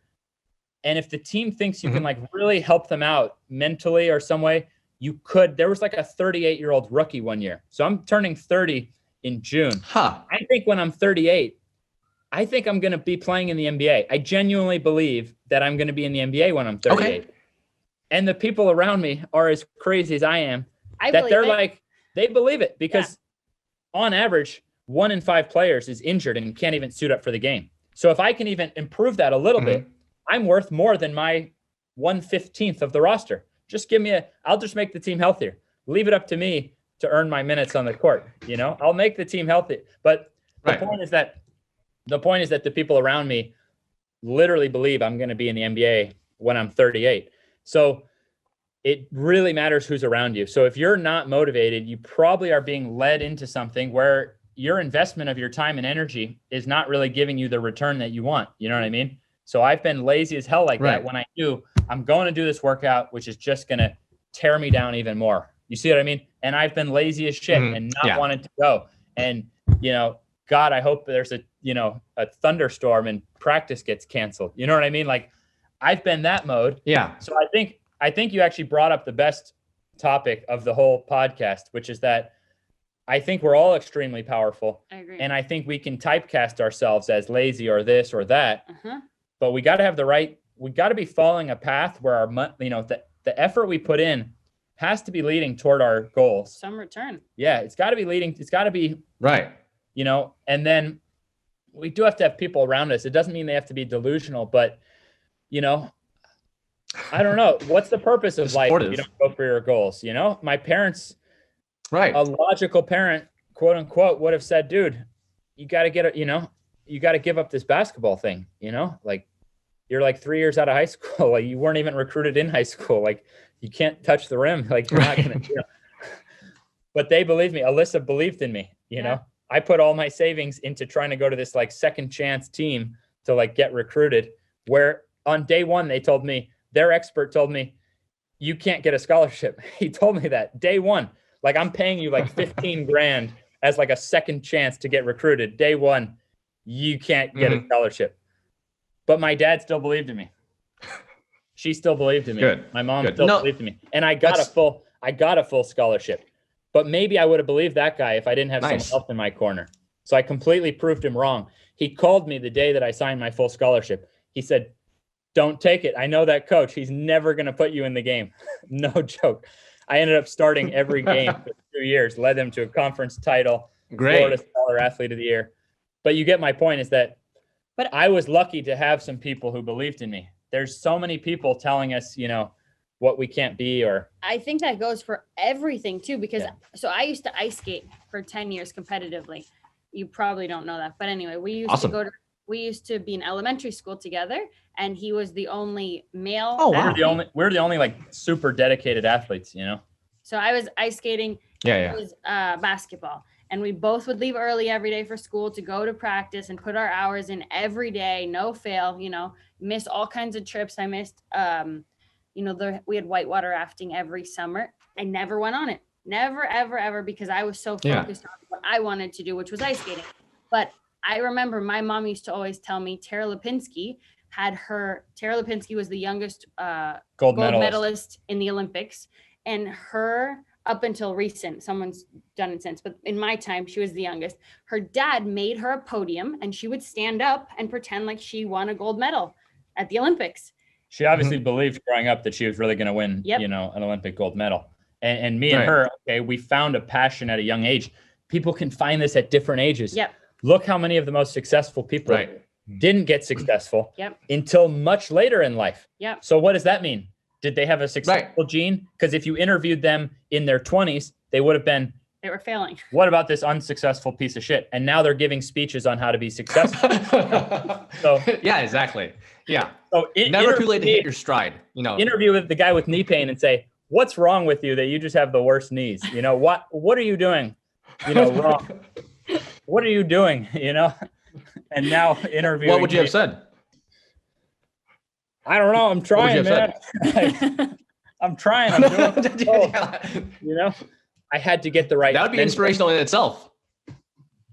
And if the team thinks you can like really help them out mentally or some way, you could. There was like a 38-year-old rookie one year. So I'm turning 30 in June. Huh. I think when I'm 38, I think I'm going to be playing in the NBA. I genuinely believe that I'm going to be in the NBA when I'm 38. Okay. And the people around me are as crazy as I am. They believe it because on average, 1 in 5 players is injured and can't even suit up for the game. So if I can even improve that a little bit, I'm worth more than my 1/15 of the roster. Just give me I'll just make the team healthier. Leave it up to me to earn my minutes on the court. You know, I'll make the team healthy. But the point is that the people around me literally believe I'm going to be in the NBA when I'm 38. So it really matters who's around you. So if you're not motivated, you probably are being led into something where your investment of your time and energy is not really giving you the return that you want. You know what I mean? So I've been lazy as hell that when I knew I'm going to do this workout, which is just going to tear me down even more. You see what I mean? And I've been lazy as shit and not wanted to go. And, you know, God, I hope there's a thunderstorm and practice gets canceled. You know what I mean? Like I've been that mode. Yeah. So I think you actually brought up the best topic of the whole podcast, which is that I think we're all extremely powerful. I agree. And I think we can typecast ourselves as lazy or this or that, but we got to have we got to be following a path where our, you know, the effort we put in has to be leading toward our goals. Some return. Yeah. It's got to be leading. It's got to be right. You know, and then we do have to have people around us. It doesn't mean they have to be delusional, but you know, I don't know. What's the purpose of life if you don't go for your goals? You know, my parents, a logical parent, quote unquote, would have said, dude, you got to you got to give up this basketball thing. You know, like you're like 3 years out of high school. Like you weren't even recruited in high school. Like you can't touch the rim. Like you're not going to, you know. But they believed me. Alyssa believed in me. You know, I put all my savings into trying to go to this like second chance team to like get recruited, where on day one, they told me, their expert told me, you can't get a scholarship. He told me that day one, like I'm paying you like 15 grand as like a second chance to get recruited. Day one, you can't get a scholarship. But my dad still believed in me. She still believed in me. Good. My mom still believed in me. And I got a full scholarship. But maybe I would have believed that guy if I didn't have someone else in my corner. So I completely proved him wrong. He called me the day that I signed my full scholarship. He said, "Don't take it. I know that coach. He's never going to put you in the game." No joke. I ended up starting every game for 2 years, led them to a conference title, Great. Florida Scholar Athlete of the Year. But you get my point is that I was lucky to have some people who believed in me. There's so many people telling us, you know, what we can't be, or I think that goes for everything too, because so I used to ice skate for 10 years competitively. You probably don't know that, but anyway, we used to go to, we used to be in elementary school together, and he was the only male. Oh, we're the only like super dedicated athletes, you know? So I was ice skating, he was basketball, and we both would leave early every day for school to go to practice and put our hours in every day. No fail, you know, miss all kinds of trips. I missed, you know, we had whitewater rafting every summer. I never went on it. Never, ever, ever, because I was so focused on what I wanted to do, which was ice skating. But I remember my mom used to always tell me Tara Lipinski was the youngest gold medalist in the Olympics. And her, up until recent, someone's done it since, but in my time, she was the youngest. Her dad made her a podium, and she would stand up and pretend like she won a gold medal at the Olympics. She obviously believed growing up that she was really going to win, you know, an Olympic gold medal. And me and her, we found a passion at a young age. People can find this at different ages. Yep. Look how many of the most successful people didn't get successful until much later in life. Yep. So what does that mean? Did they have a successful gene? Because if you interviewed them in their 20s, they were failing. What about this unsuccessful piece of shit? And now they're giving speeches on how to be successful. So yeah, exactly. Yeah. So never too late to hit your stride. You know, interview with the guy with knee pain and say, "What's wrong with you that you just have the worst knees? You know, what are you doing? You know, wrong. What are you doing? You know?" And now interview. What would you have said? I don't know. I'm trying, man. I'm trying. I'm doing you know. I had to get the right. That would be inspirational in itself.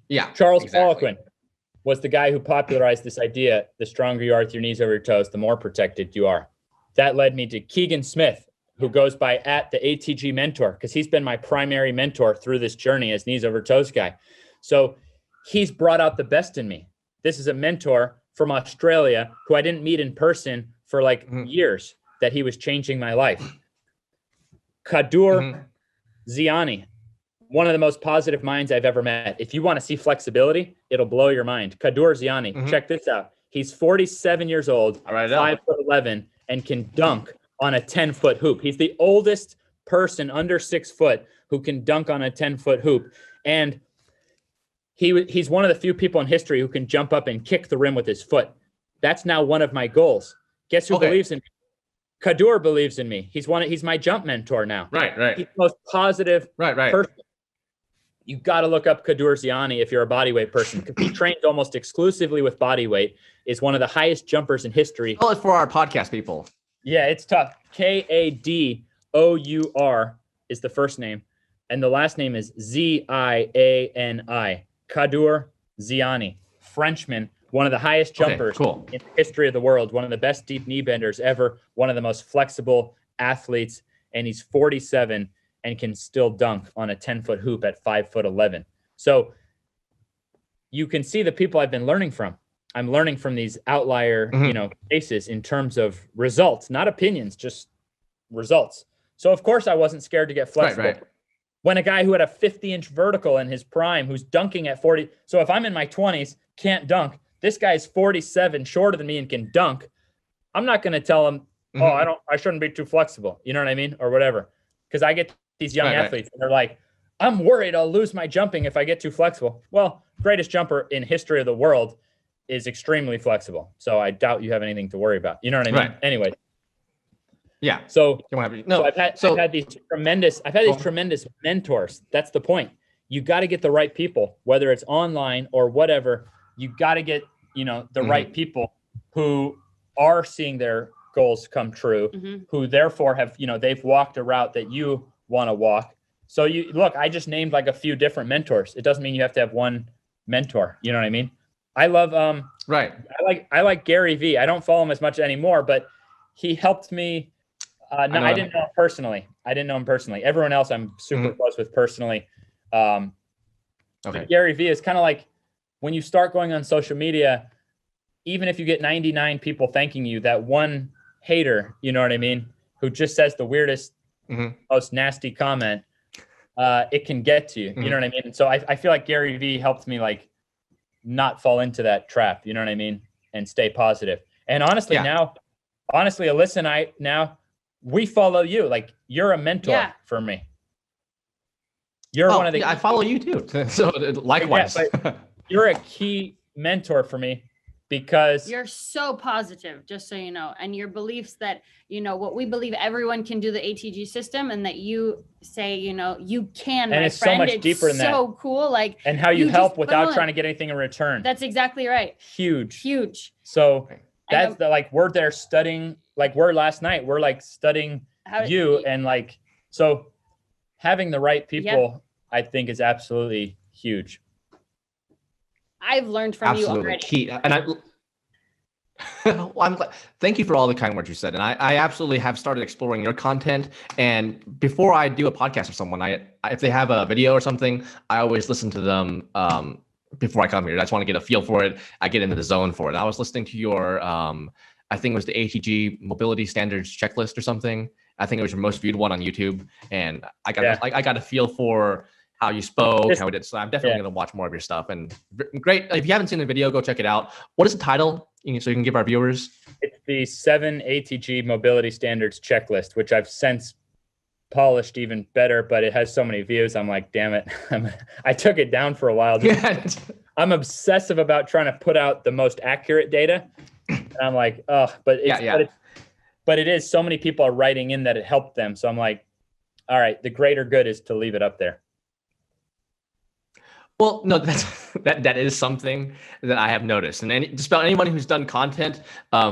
Yeah. Charles Poliquin was the guy who popularized this idea. The stronger you are with your knees over your toes, the more protected you are. That led me to Keegan Smith, who goes by the ATG mentor, because he's been my primary mentor through this journey as knees over toes guy. So he's brought out the best in me. This is a mentor from Australia who I didn't meet in person for like years, that he was changing my life. Kadour Ziani, one of the most positive minds I've ever met. If you want to see flexibility, it'll blow your mind. Kadour Ziani, check this out. He's 47 years old, 5'11", and can dunk on a 10-foot hoop. He's the oldest person under 6 foot who can dunk on a 10-foot hoop. And he's one of the few people in history who can jump up and kick the rim with his foot. That's now one of my goals. Guess who believes in me? Kadour believes in me. He's my jump mentor now. Right. He's the most positive person. You got to look up Kadour Ziani if you're a bodyweight person, because he trains almost exclusively with bodyweight. Is one of the highest jumpers in history. Tell it for our podcast people. Yeah, it's tough. Kadour is the first name, and the last name is Ziani. Kadour Ziani, Frenchman. One of the highest jumpers in the history of the world, one of the best deep knee benders ever, one of the most flexible athletes, and he's 47 and can still dunk on a 10-foot hoop at 5'11". So you can see the people I've been learning from. I'm learning from these outlier, you know, cases in terms of results, not opinions, just results. So of course I wasn't scared to get flexible. Right. When a guy who had a 50-inch vertical in his prime, who's dunking at 40, so if I'm in my 20s, can't dunk, this guy's 47, shorter than me, and can dunk. I'm not going to tell him, I shouldn't be too flexible. You know what I mean? Or whatever. Because I get these young athletes and they're like, I'm worried I'll lose my jumping if I get too flexible. Well, greatest jumper in history of the world is extremely flexible. So I doubt you have anything to worry about. You know what I mean? Right. Anyway. Yeah. I've had these tremendous mentors. That's the point. You got to get the right people, whether it's online or whatever. You got to get, you know, the right people who are seeing their goals come true, who therefore have, you know, they've walked a route that you want to walk. So you look, I just named like a few different mentors. It doesn't mean you have to have one mentor. You know what I mean? I love I like Gary V. I don't follow him as much anymore, but He helped me. No, I didn't know him personally. Everyone else I'm super close with personally. Okay. Gary V is kind of like when you start going on social media, even if you get 99 people thanking you, that one hater, you know what I mean, who just says the weirdest, most nasty comment, it can get to you. You know what I mean? And so I feel like Gary V helped me like not fall into that trap, you know what I mean? And stay positive. And honestly, now, Alyssa and I now, we follow you. Like you're a mentor for me. You're one of the, I follow you too. So likewise, you're a key mentor for me because you're so positive, just so you know, and your beliefs that, you know, what we believe everyone can do the ATG system and that you say, you know, you can, and it's so much deeper than that. So cool. Like, and how you help without trying to get anything in return. That's exactly right. Huge, huge. So that's the, like, we're there studying, like we're last night, we're like studying you and like, so having the right people, I think is absolutely huge. I've learned from you already. Key. And I, well, I'm glad. Thank you for all the kind words you said. And I absolutely have started exploring your content. And before I do a podcast with someone, I if they have a video or something, I always listen to them before I come here. I just want to get a feel for it. I get into the zone for it. I was listening to your, I think it was the ATG Mobility Standards Checklist or something. I think it was your most viewed one on YouTube. And I got I got a feel for how you spoke, how it did. So I'm definitely going to watch more of your stuff. And great. If you haven't seen the video, go check it out. What is the title? So you can give our viewers. It's the 7 ATG Mobility Standards Checklist, which I've since polished even better, but it has so many views. I'm like, damn it. I took it down for a while. I'm obsessive about trying to put out the most accurate data. And I'm like, oh, but it is so many people are writing in that it helped them. So I'm like, all right, the greater good is to leave it up there. Well, no, that is something that I have noticed, and just about anyone who's done content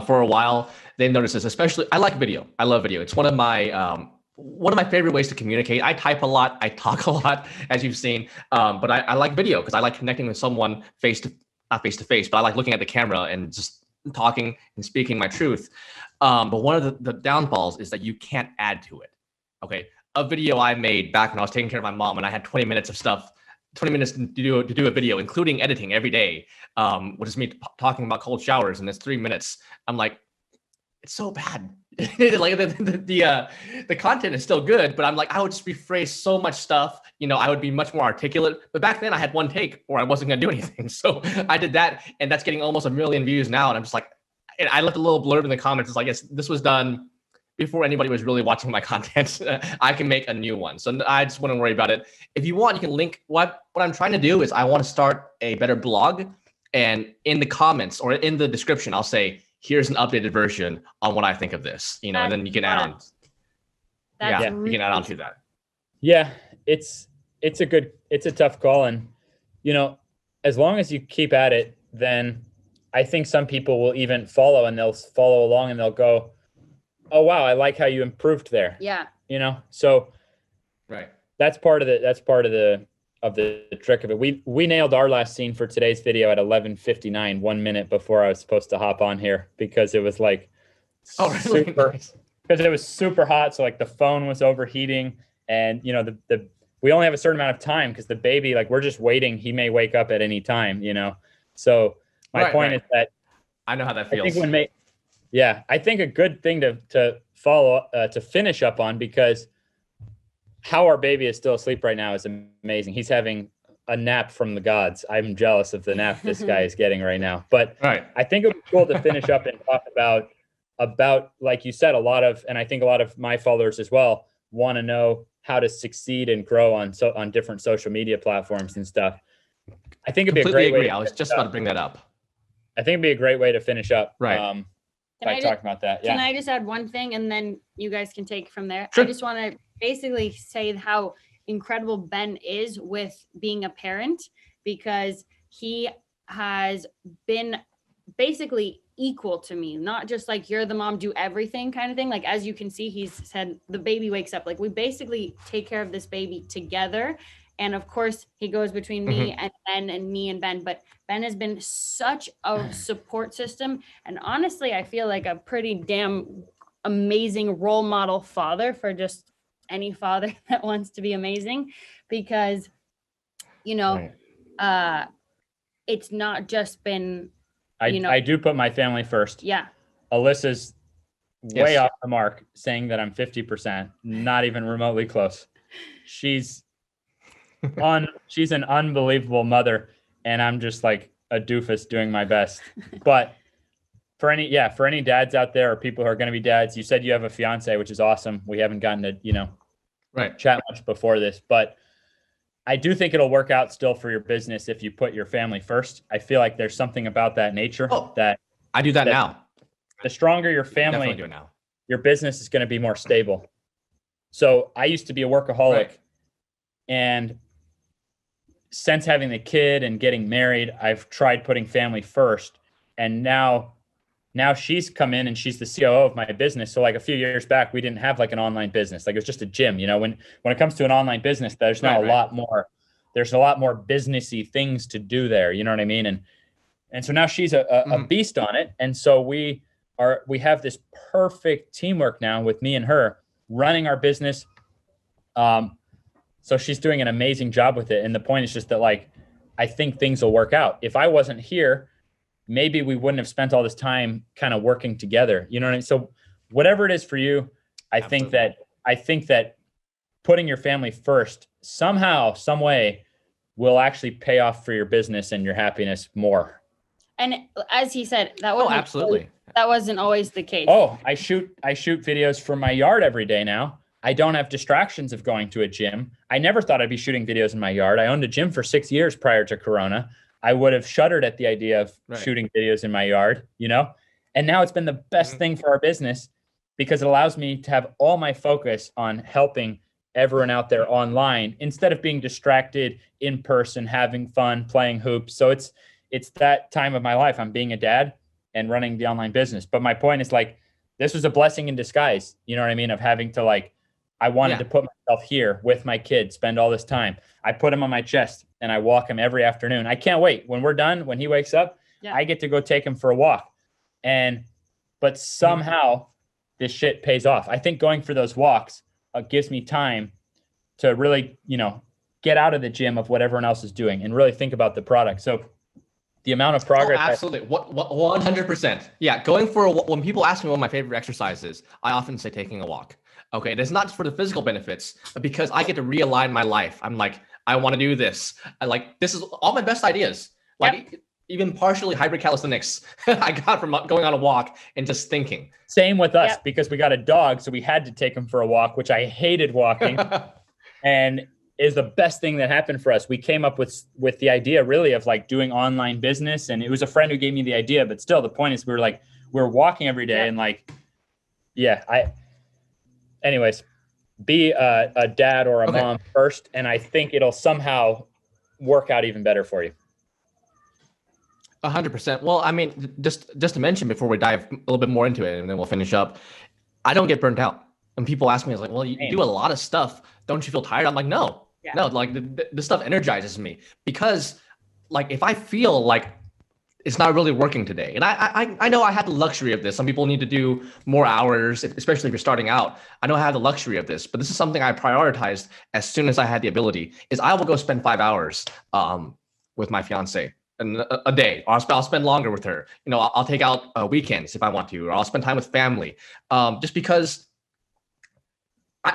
for a while, they've noticed this. Especially, I like video. I love video. It's one of my favorite ways to communicate. I type a lot. I talk a lot, as you've seen. But I like video because I like connecting with someone not face to face, but I like looking at the camera and just talking and speaking my truth. But one of the downfalls is that you can't add to it. Okay, a video I made back when I was taking care of my mom, and I had 20 minutes of stuff. 20 minutes to do a video, including editing every day, which is me talking about cold showers, and it's 3 minutes. I'm like, it's so bad. Like the content is still good, but I'm like, I would just rephrase so much stuff. You know, I would be much more articulate. But back then I had one take or I wasn't going to do anything. So I did that, and that's getting almost 1 million views now. And I'm just like, and I left a little blurb in the comments. It's like, yes, this was done before anybody was really watching my content. I can make a new one. So I just wouldn't worry about it. If you want, you can link. What I'm trying to do is I want to start a better blog, and in the comments or in the description, I'll say, here's an updated version on what I think of this, you know, and then you can add on. You can add on to that. Yeah. It's a tough call. And, you know, as long as you keep at it, then I think some people will even follow, and they'll follow along and they'll go, oh, wow, I like how you improved there. Yeah. You know, so right. That's part of the trick of it. We nailed our last scene for today's video at 11:59, 1 minute before I was supposed to hop on here, because it was like, because it was super hot. So like the phone was overheating, and you know, we only have a certain amount of time because the baby, like we're just waiting. He may wake up at any time, you know? So my point is that I know how that feels. I think a good thing to follow, to finish up on, because how our baby is still asleep right now is amazing. He's having a nap from the gods. I'm jealous of the nap this guy is getting right now. But I think it would be cool to finish up and talk about, like you said, and I think a lot of my followers as well want to know how to succeed and grow on different social media platforms and stuff. I think it'd be a great way. I was just about to bring that up. I think it'd be a great way to finish up. Right. Can I just add one thing, and then you guys can take from there? Sure. I just want to basically say how incredible Ben is with being a parent, because he has been basically equal to me, not just like you're the mom, do everything kind of thing. Like, as you can see, he's said the baby wakes up. Like, we basically take care of this baby together. And of course, he goes between me and Ben, and me and Ben. But Ben has been such a support system. And honestly, I feel like a pretty damn amazing role model father for just any father that wants to be amazing, because, you know, it's not just been, I do put my family first. Yeah. Alyssa's way off the mark saying that I'm 50%, not even remotely close. She's an unbelievable mother, and I'm just like a doofus doing my best. But for any dads out there or people who are going to be dads, you said you have a fiance, which is awesome. We haven't gotten to, chat much before this, but I do think it'll work out still for your business if you put your family first. I feel like there's something about that nature that I do that now. The stronger your family, your business is going to be more stable. So I used to be a workaholic, and since having the kid and getting married, I've tried putting family first. And now she's come in and she's the COO of my business. So like a few years back, we didn't have like an online business. Like it was just a gym, when it comes to an online business, there's now a lot more businessy things to do there. You know what I mean? And so now she's a beast on it. And so we have this perfect teamwork now with me and her running our business. So she's doing an amazing job with it. And the point is just that, like, I think things will work out. If I wasn't here, maybe we wouldn't have spent all this time kind of working together. You know what I mean? So whatever it is for you, I think that putting your family first somehow, some way will actually pay off for your business and your happiness more. And as he said, that wasn't always the case. Oh, I shoot videos from my yard every day now. I don't have distractions of going to a gym. I never thought I'd be shooting videos in my yard. I owned a gym for 6 years prior to Corona. I would have shuddered at the idea of shooting videos in my yard, and now it's been the best thing for our business because it allows me to have all my focus on helping everyone out there online instead of being distracted in person, having fun, playing hoops. So it's that time of my life. I'm being a dad and running the online business. But my point is, like, this was a blessing in disguise. You know what I mean? Of having to, like, I wanted to put myself here with my kid, spend all this time. I put him on my chest and I walk him every afternoon. I can't wait. When we're done, when he wakes up, I get to go take him for a walk. But somehow this shit pays off. I think going for those walks gives me time to really, get out of the gym of what everyone else is doing and really think about the product. So the amount of progress. Oh, absolutely. What 100%. Yeah. Going for a walk. When people ask me what my favorite exercise is, I often say taking a walk. Okay, and it's not just for the physical benefits, but because I get to realign my life. I'm like, I want to do this. I like, this is all my best ideas. Like even partially hybrid calisthenics I got from going on a walk and just thinking. Same with us because we got a dog. So we had to take him for a walk, which I hated walking and is the best thing that happened for us. We came up with the idea really of like doing online business. And it was a friend who gave me the idea, but still the point is we're walking every day and like, anyways, be a dad or a mom first, and I think it'll somehow work out even better for you. 100%. Well, I mean, just to mention before we dive a little bit more into it, and then we'll finish up. I don't get burnt out. And people ask me, it's like, well, you do a lot of stuff. Don't you feel tired? I'm like, no. Like the stuff energizes me because, like, if I feel like it's not really working today. And I know I had the luxury of this. Some people need to do more hours, especially if you're starting out. I know I had the luxury of this, but this is something I prioritized as soon as I had the ability is I will go spend 5 hours with my fiance and a day, or I'll spend longer with her. I'll take out weekends if I want to, or I'll spend time with family just because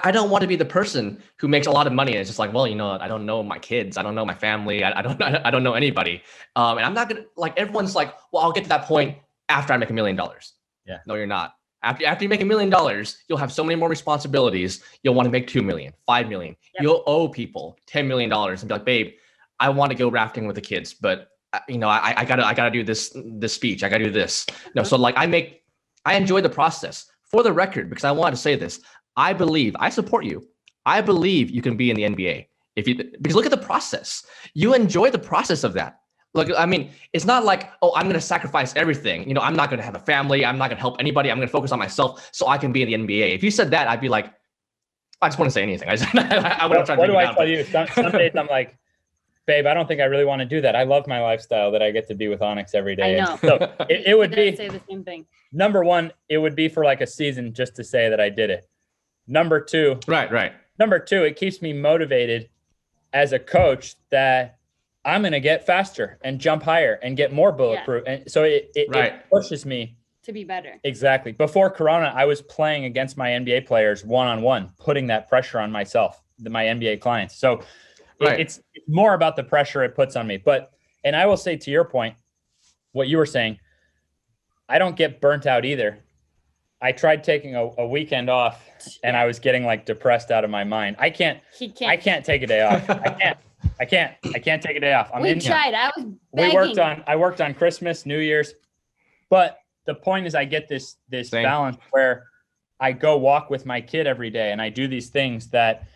I don't want to be the person who makes a lot of money. And it's just like, well, I don't know my kids. I don't know my family. I don't know anybody. And I'm not going to, like, everyone's like, well, I'll get to that point after I make $1 million. Yeah. No, you're not. After you make $1 million, you'll have so many more responsibilities. You'll want to make 2 million, 5 million. Yep. You'll owe people $10 million and be like, babe, I want to go rafting with the kids, but I gotta do this speech. I gotta do this. No. So like I enjoy the process for the record, because I wanted to say this. I support you. I believe you can be in the NBA because look at the process. You enjoy the process of that. Look, I mean, it's not like, oh, I'm going to sacrifice everything. I'm not going to have a family. I'm not going to help anybody. I'm going to focus on myself so I can be in the NBA. If you said that, I'd be like, I just want to say anything. I wouldn't try to. What do I tell you? Some days I'm like, babe, I don't think I really want to do that. I love my lifestyle that I get to be with Onyx every day. I know. So it would be say the same thing. Number one, it would be for like a season just to say that I did it. Number two, right. Number two, it keeps me motivated as a coach that I'm going to get faster and jump higher and get more bulletproof. Yeah. And so it pushes me to be better. Exactly. Before Corona, I was playing against my NBA players one-on-one, putting that pressure on myself, my NBA clients. So it's more about the pressure it puts on me. But, and I will say to your point, what you were saying, I don't get burnt out either. I tried taking a weekend off and I was getting like depressed out of my mind. I can't take a day off. I can't take a day off. We tried. I was begging. I worked on Christmas, New Year's, but the point is I get this balance where I go walk with my kid every day. And I do these things that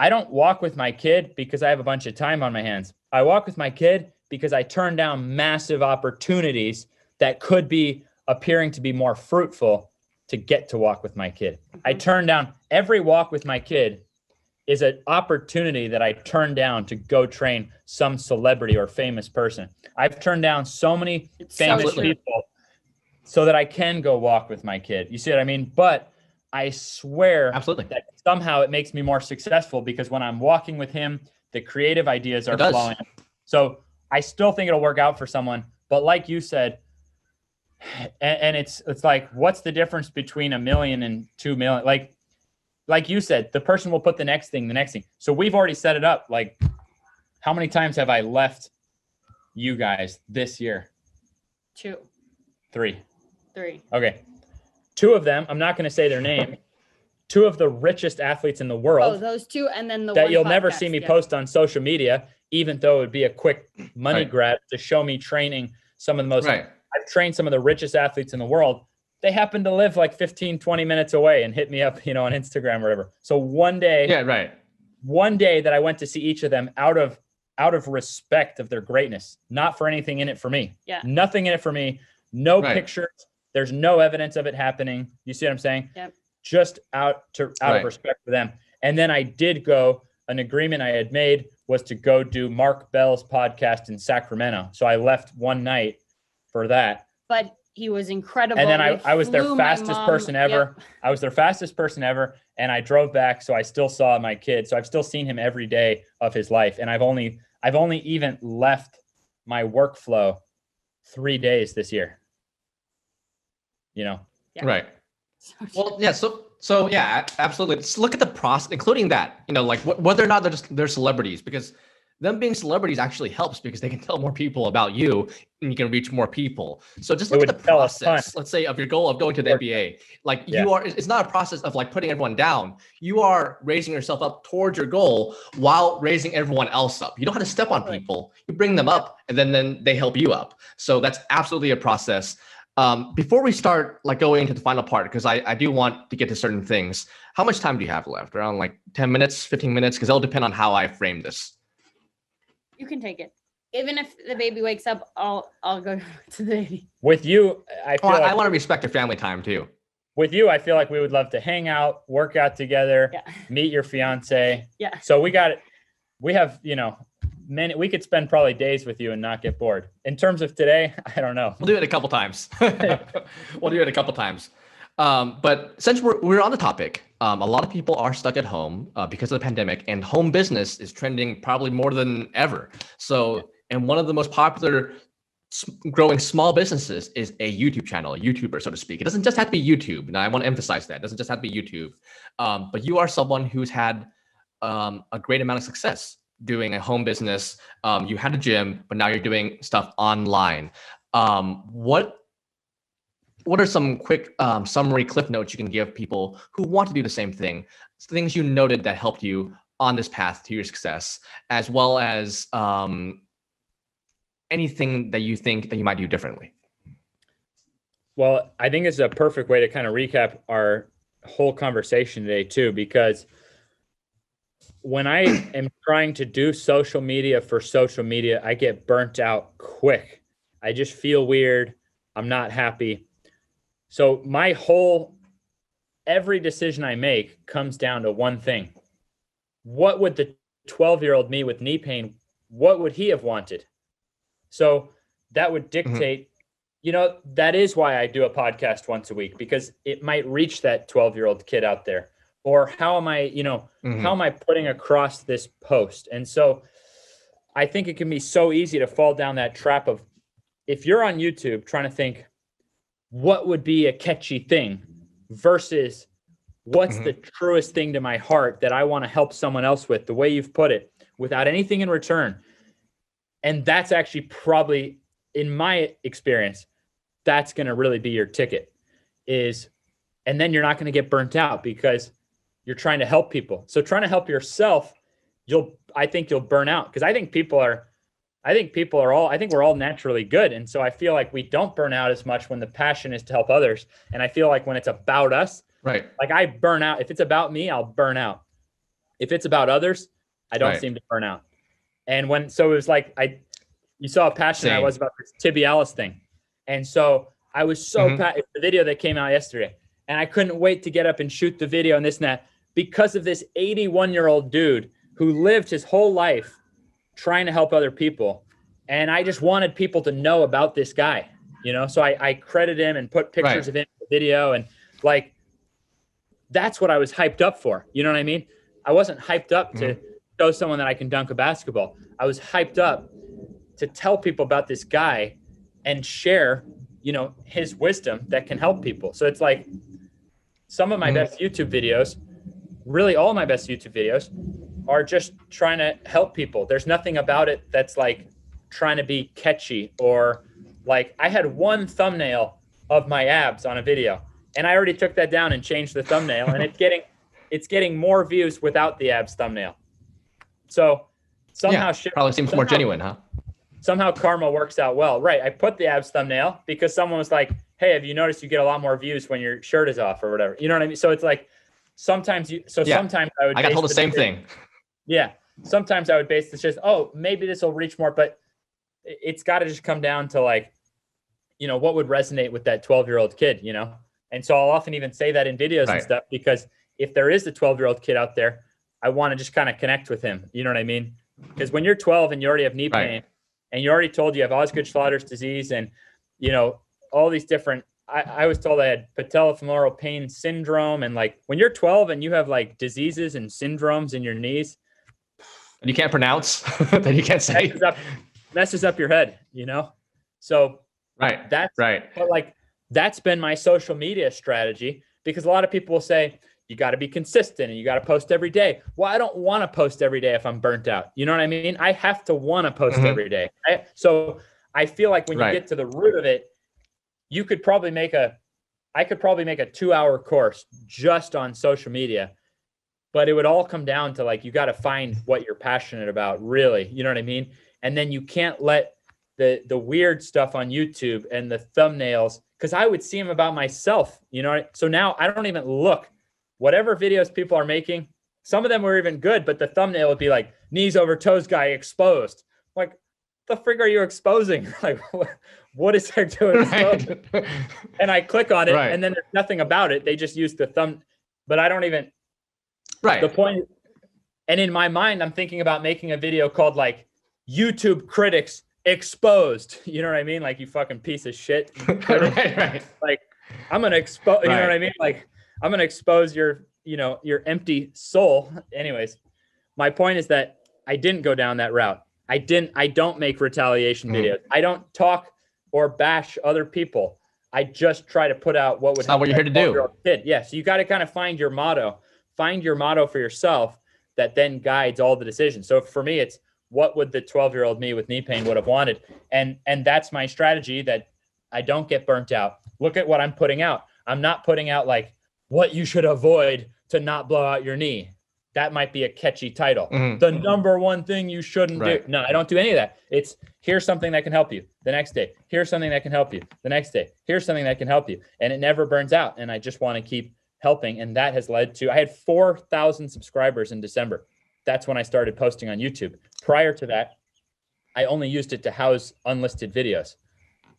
I don't walk with my kid because I have a bunch of time on my hands. I walk with my kid because I turn down massive opportunities that could be appearing to be more fruitful to get to walk with my kid. I turn down every walk with my kid is an opportunity that I turn down to go train some celebrity or famous person. I've turned down so many famous people so that I can go walk with my kid. You see what I mean? But I swear that somehow it makes me more successful because when I'm walking with him, the creative ideas are flowing. So I still think it'll work out for someone. But like you said, and it's like, what's the difference between $1 million and $2 million? Like you said, the person will put the next thing. So we've already set it up. Like, how many times have I left you guys this year? Two. Three. Okay. Two of them, I'm not going to say their name, two of the richest athletes in the world. Oh, those two. And then the that one you'll podcast, never see me post on social media, even though it would be a quick money grab to show me training some of the most. I've trained some of the richest athletes in the world. They happen to live like 15, 20 minutes away and hit me up, on Instagram or whatever. So one day that I went to see each of them out of respect of their greatness, not for anything in it for me. Yeah. Nothing in it for me. No pictures. There's no evidence of it happening. You see what I'm saying? Yep. Just out of respect for them. And then I did go, an agreement I had made was to go do Mark Bell's podcast in Sacramento. So I left one night for that. But he was incredible. And then I was their fastest person ever. Yep. I was their fastest person ever. And I drove back. So I still saw my kid. So I've still seen him every day of his life. And I've only even left my workflow 3 days this year. Absolutely. Let's look at the process, including that, whether or not they're celebrities, because them being celebrities actually helps because they can tell more people about you and you can reach more people. So just look at the process, let's say, of your goal of going to the NBA. It's not a process of putting everyone down. You are raising yourself up towards your goal while raising everyone else up. You don't have to step on people. You bring them up and then they help you up. So that's absolutely a process. Before we start going into the final part, because I do want to get to certain things, how much time do you have left? Around 10 minutes, 15 minutes? Because it'll depend on how I frame this. You can take it. Even if the baby wakes up, I'll go to the baby. With you, I feel I want to respect your family time too. With you, I feel like we would love to hang out, work out together, meet your fiance. Yeah. So we got it. We have, we could spend probably days with you and not get bored. In terms of today, I don't know. We'll do it a couple times. But since we're on the topic, a lot of people are stuck at home because of the pandemic, and home business is trending probably more than ever. So, and one of the most popular growing small businesses is a YouTube channel, a YouTuber, so to speak. It doesn't just have to be YouTube. Now, I want to emphasize that. It doesn't just have to be YouTube. But you are someone who's had a great amount of success doing a home business. You had a gym, but now you're doing stuff online. What are some quick summary cliff notes you can give people who want to do the same thing, things you noted that helped you on this path to your success, as well as anything that you think that you might do differently? Well, I think it's a perfect way to kind of recap our whole conversation today too, because when I am trying to do social media for social media, I get burnt out quick. I just feel weird. I'm not happy. So every decision I make comes down to one thing. What would the 12-year-old me with knee pain what would he have wanted? So that would dictate, you know, that is why I do a podcast once a week, because it might reach that 12-year-old kid out there. Or how am I, you know, how am I putting across this post? And so I think it can be so easy to fall down that trap of, if you're on YouTube trying to think what would be a catchy thing versus what's the truest thing to my heart that I want to help someone else with, the way you've put it, without anything in return. And that's actually probably, in my experience, that's going to really be your ticket is, and then you're not going to get burnt out because you're trying to help people. So trying to help yourself, I think you'll burn out, because I think we're all naturally good. And so I feel like we don't burn out as much when the passion is to help others. And I feel like when it's about us, right? Like I burn out. If it's about me, I'll burn out. If it's about others, I don't seem to burn out. And so it was like, you saw how passionate I was about this tibialis thing. And so I was so passionate, the video that came out yesterday, and I couldn't wait to get up and shoot the video and this and that, because of this 81-year-old dude who lived his whole life trying to help other people. And I just wanted people to know about this guy, you know? So I credit him and put pictures of him in the video. And like, that's what I was hyped up for. You know what I mean? I wasn't hyped up to show someone that I can dunk a basketball. I was hyped up to tell people about this guy and share, you know, his wisdom that can help people. So it's like some of my best YouTube videos, really all my best YouTube videos, are just trying to help people. There's nothing about it that's like trying to be catchy, or like I had one thumbnail of my abs on a video, and I already took that down and changed the thumbnail, and it's getting more views without the abs thumbnail. So somehow probably seems more genuine, huh? Somehow karma works out well, right? I put the abs thumbnail because someone was like, "Hey, have you noticed you get a lot more views when your shirt is off or whatever?" You know what I mean? So it's like sometimes I got told the same thing. Yeah. Sometimes I would base this just, oh, maybe this will reach more, but it's got to just come down to like, you know, what would resonate with that 12-year-old kid, you know? And so I'll often even say that in videos and stuff, because if there is a 12-year-old kid out there, I want to just kind of connect with him. You know what I mean? Because when you're 12 and you already have knee pain and you're already told you have Osgood-Schlatter's disease and, you know, all these different, I was told I had patellofemoral pain syndrome. And like when you're 12 and you have like diseases and syndromes in your knees, and you can't pronounce, that you can't say, messes up your head, you know? So but like, that's been my social media strategy, because a lot of people will say, you got to be consistent and you got to post every day. Well, I don't want to post every day if I'm burnt out. You know what I mean? I have to want to post every day. So I feel like when you get to the root of it, you could probably I could probably make a 2-hour course just on social media. But it would all come down to like, you got to find what you're passionate about, really. You know what I mean? And then you can't let the weird stuff on YouTube and the thumbnails, because I would see them about myself, you know? So now I don't even look. Whatever videos people are making, some of them were even good, but the thumbnail would be like, knees over toes guy exposed. I'm like, the frig are you exposing? Like, what is there to expose? Right. And I click on it and then there's nothing about it. They just use the thumb, but I don't even... Right. The point, and in my mind, I'm thinking about making a video called like YouTube critics exposed. You know what I mean? Like, you fucking piece of shit. Like, I'm going to expose, you know what I mean? Like, I'm going to expose your, you know, your empty soul. Anyways, my point is that I didn't go down that route. I don't make retaliation videos. I don't talk or bash other people. I just try to put out what would happen. What you're here to do. Yes. Yeah, so you got to kind of find your motto. Find your motto for yourself that then guides all the decisions. So for me, it's what would the 12-year-old me with knee pain would have wanted? And that's my strategy, that I don't get burnt out. Look at what I'm putting out. I'm not putting out like what you should avoid to not blow out your knee. That might be a catchy title. The number one thing you shouldn't do. No, I don't do any of that. It's here's something that can help you the next day. Here's something that can help you the next day. Here's something that can help you. And it never burns out. And I just want to keep helping. And that has led to, I had 4,000 subscribers in December. That's when I started posting on YouTube. Prior to that, I only used it to house unlisted videos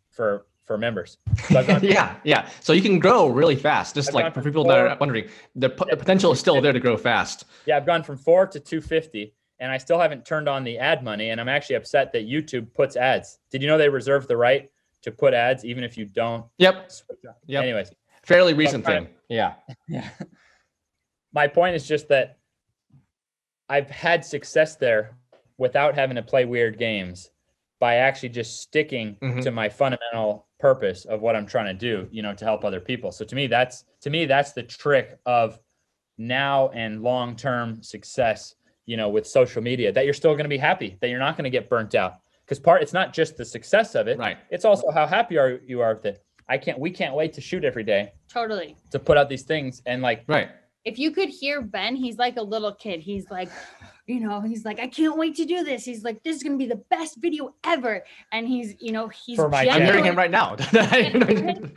for members. So yeah. So you can grow really fast. Just like for people that are wondering, the potential is still there to grow fast. Yeah, I've gone from 4 to 250. and I still haven't turned on the ad money, and I'm actually upset that YouTube puts ads. Did you know they reserve the right to put ads even if you don't? Yep. Yep. Anyways. Fairly recent thing. Yeah. Yeah. My point is just that I've had success there without having to play weird games by actually just sticking to my fundamental purpose of what I'm trying to do, you know, to help other people. So to me, that's the trick of now and long-term success, you know, with social media, that you're still going to be happy, that you're not going to get burnt out. Because it's not just the success of it, right? It's also how happy you are with it. We can't wait to shoot every day. Totally. To put out these things and like, right. If you could hear Ben, he's like a little kid. He's like, you know, he's like, I can't wait to do this. He's like, this is going to be the best video ever. And he's, you know, he's. I'm hearing him right now. Not the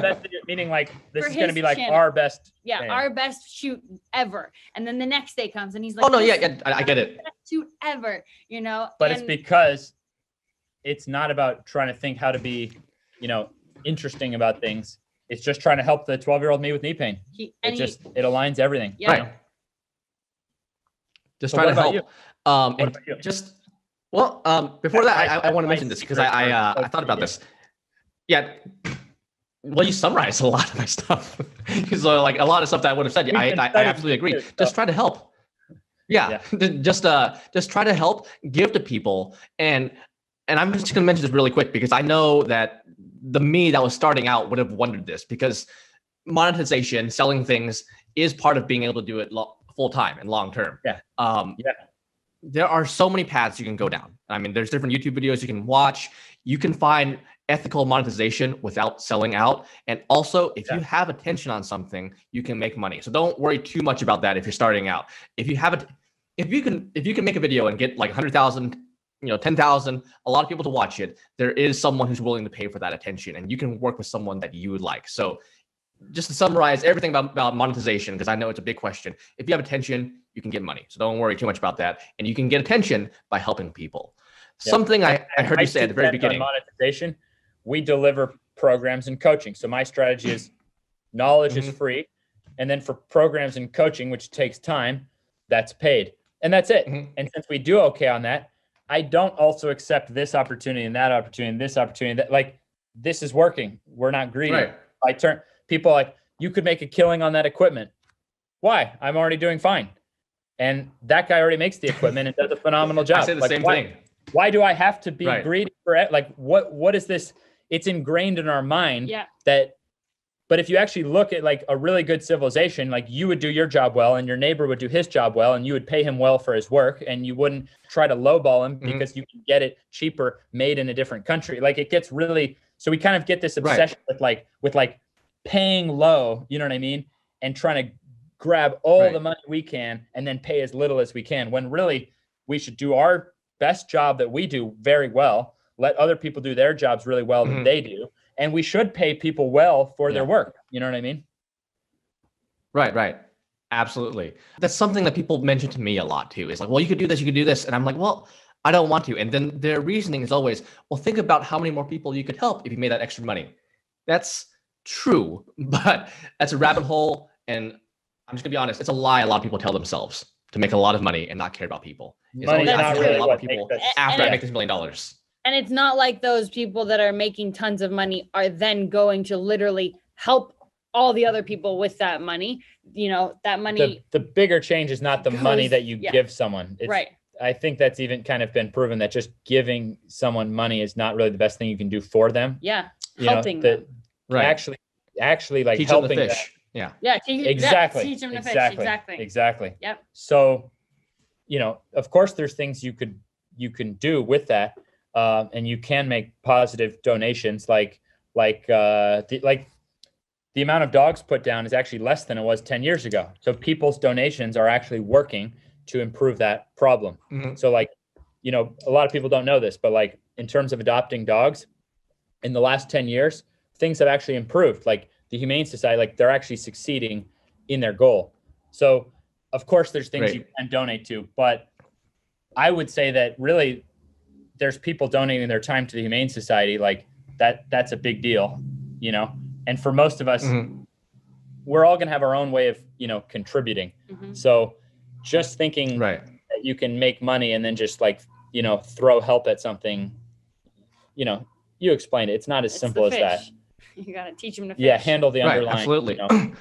best video, meaning like this is going to be like our best. Yeah, thing. Our best shoot ever. And then the next day comes and he's like, oh no, yeah, I get it. Best shoot ever, you know. But it's because it's not about trying to think how to be, you know, interesting about things. It's just trying to help the 12-year-old me with knee pain. It aligns everything. Yeah. Right. Just so trying to help. Before that, I want to mention this because I thought about this. Yeah. Well, you summarized a lot of my stuff. So like a lot of stuff that I would have said. I absolutely agree. Just try to help. Yeah. Just try to help, give to people. And I'm just going to mention this really quick because I know that the me that was starting out would have wondered this, because monetization, selling things, is part of being able to do it full time and long term. Yeah. There are so many paths you can go down. I mean, there's different YouTube videos you can watch. You can find ethical monetization without selling out. And also, if you have attention on something, you can make money. So don't worry too much about that if you're starting out. If you can make a video and get like 100,000, you know, 10,000, a lot of people to watch it, there is someone who's willing to pay for that attention, and you can work with someone that you would like. So just to summarize everything about monetization, because I know it's a big question. If you have attention, you can get money. So don't worry too much about that. And you can get attention by helping people. Yeah. Something I heard you say at the very beginning. On monetization, we deliver programs and coaching. So my strategy is knowledge is free. And then for programs and coaching, which takes time, that's paid. And that's it. And since we do okay on that, I don't also accept this opportunity and that opportunity and this opportunity. That like, this is working. We're not greedy. Right. I turn people like, you could make a killing on that equipment. Why? I'm already doing fine. And that guy already makes the equipment and does a phenomenal job. I say the same thing. Why do I have to be greedy for it? Like what is this? It's ingrained in our mind that, but if you actually look at like a really good civilization, like you would do your job well and your neighbor would do his job well and you would pay him well for his work and you wouldn't try to lowball him because you can get it cheaper made in a different country. Like it gets really, so we kind of get this obsession with paying low, you know what I mean? And trying to grab all the money we can and then pay as little as we can, when really we should do our best job that we do very well. Let other people do their jobs really well that they do. And we should pay people well for their work. You know what I mean? Right. Absolutely. That's something that people mention to me a lot too. It's like, well, you could do this. And I'm like, well, I don't want to. And then their reasoning is always, well, think about how many more people you could help if you made that extra money. That's true, but that's a rabbit hole. And I'm just gonna be honest. It's a lie a lot of people tell themselves, to make a lot of money and not care about people. It's only not really a lot of people after I make this $1 million. And it's not like those people that are making tons of money are then going to literally help all the other people with that money. You know, that money. The bigger change is not the money that you give someone. It's, I think that's even kind of been proven that just giving someone money is not really the best thing you can do for them. Yeah. You helping know, them. Actually like teach helping them to fish. Them. Yeah. Yeah. Exactly. Teach them to fish. Exactly. Yep. So, you know, of course there's things you can do with that. And you can make positive donations, like the amount of dogs put down is actually less than it was 10 years ago. So people's donations are actually working to improve that problem. So like, you know, a lot of people don't know this, but like in terms of adopting dogs, in the last 10 years, things have actually improved. Like the Humane Society, like they're actually succeeding in their goal. So of course there's things you can donate to, but I would say that really, there's people donating their time to the Humane Society, like that's a big deal, you know? And for most of us, we're all gonna have our own way of, you know, contributing. So just thinking that you can make money and then just like, you know, throw help at something, you know, you explained it. It's not as simple as that. You got to teach them to fish. Yeah, handle the underlying. Absolutely. You know.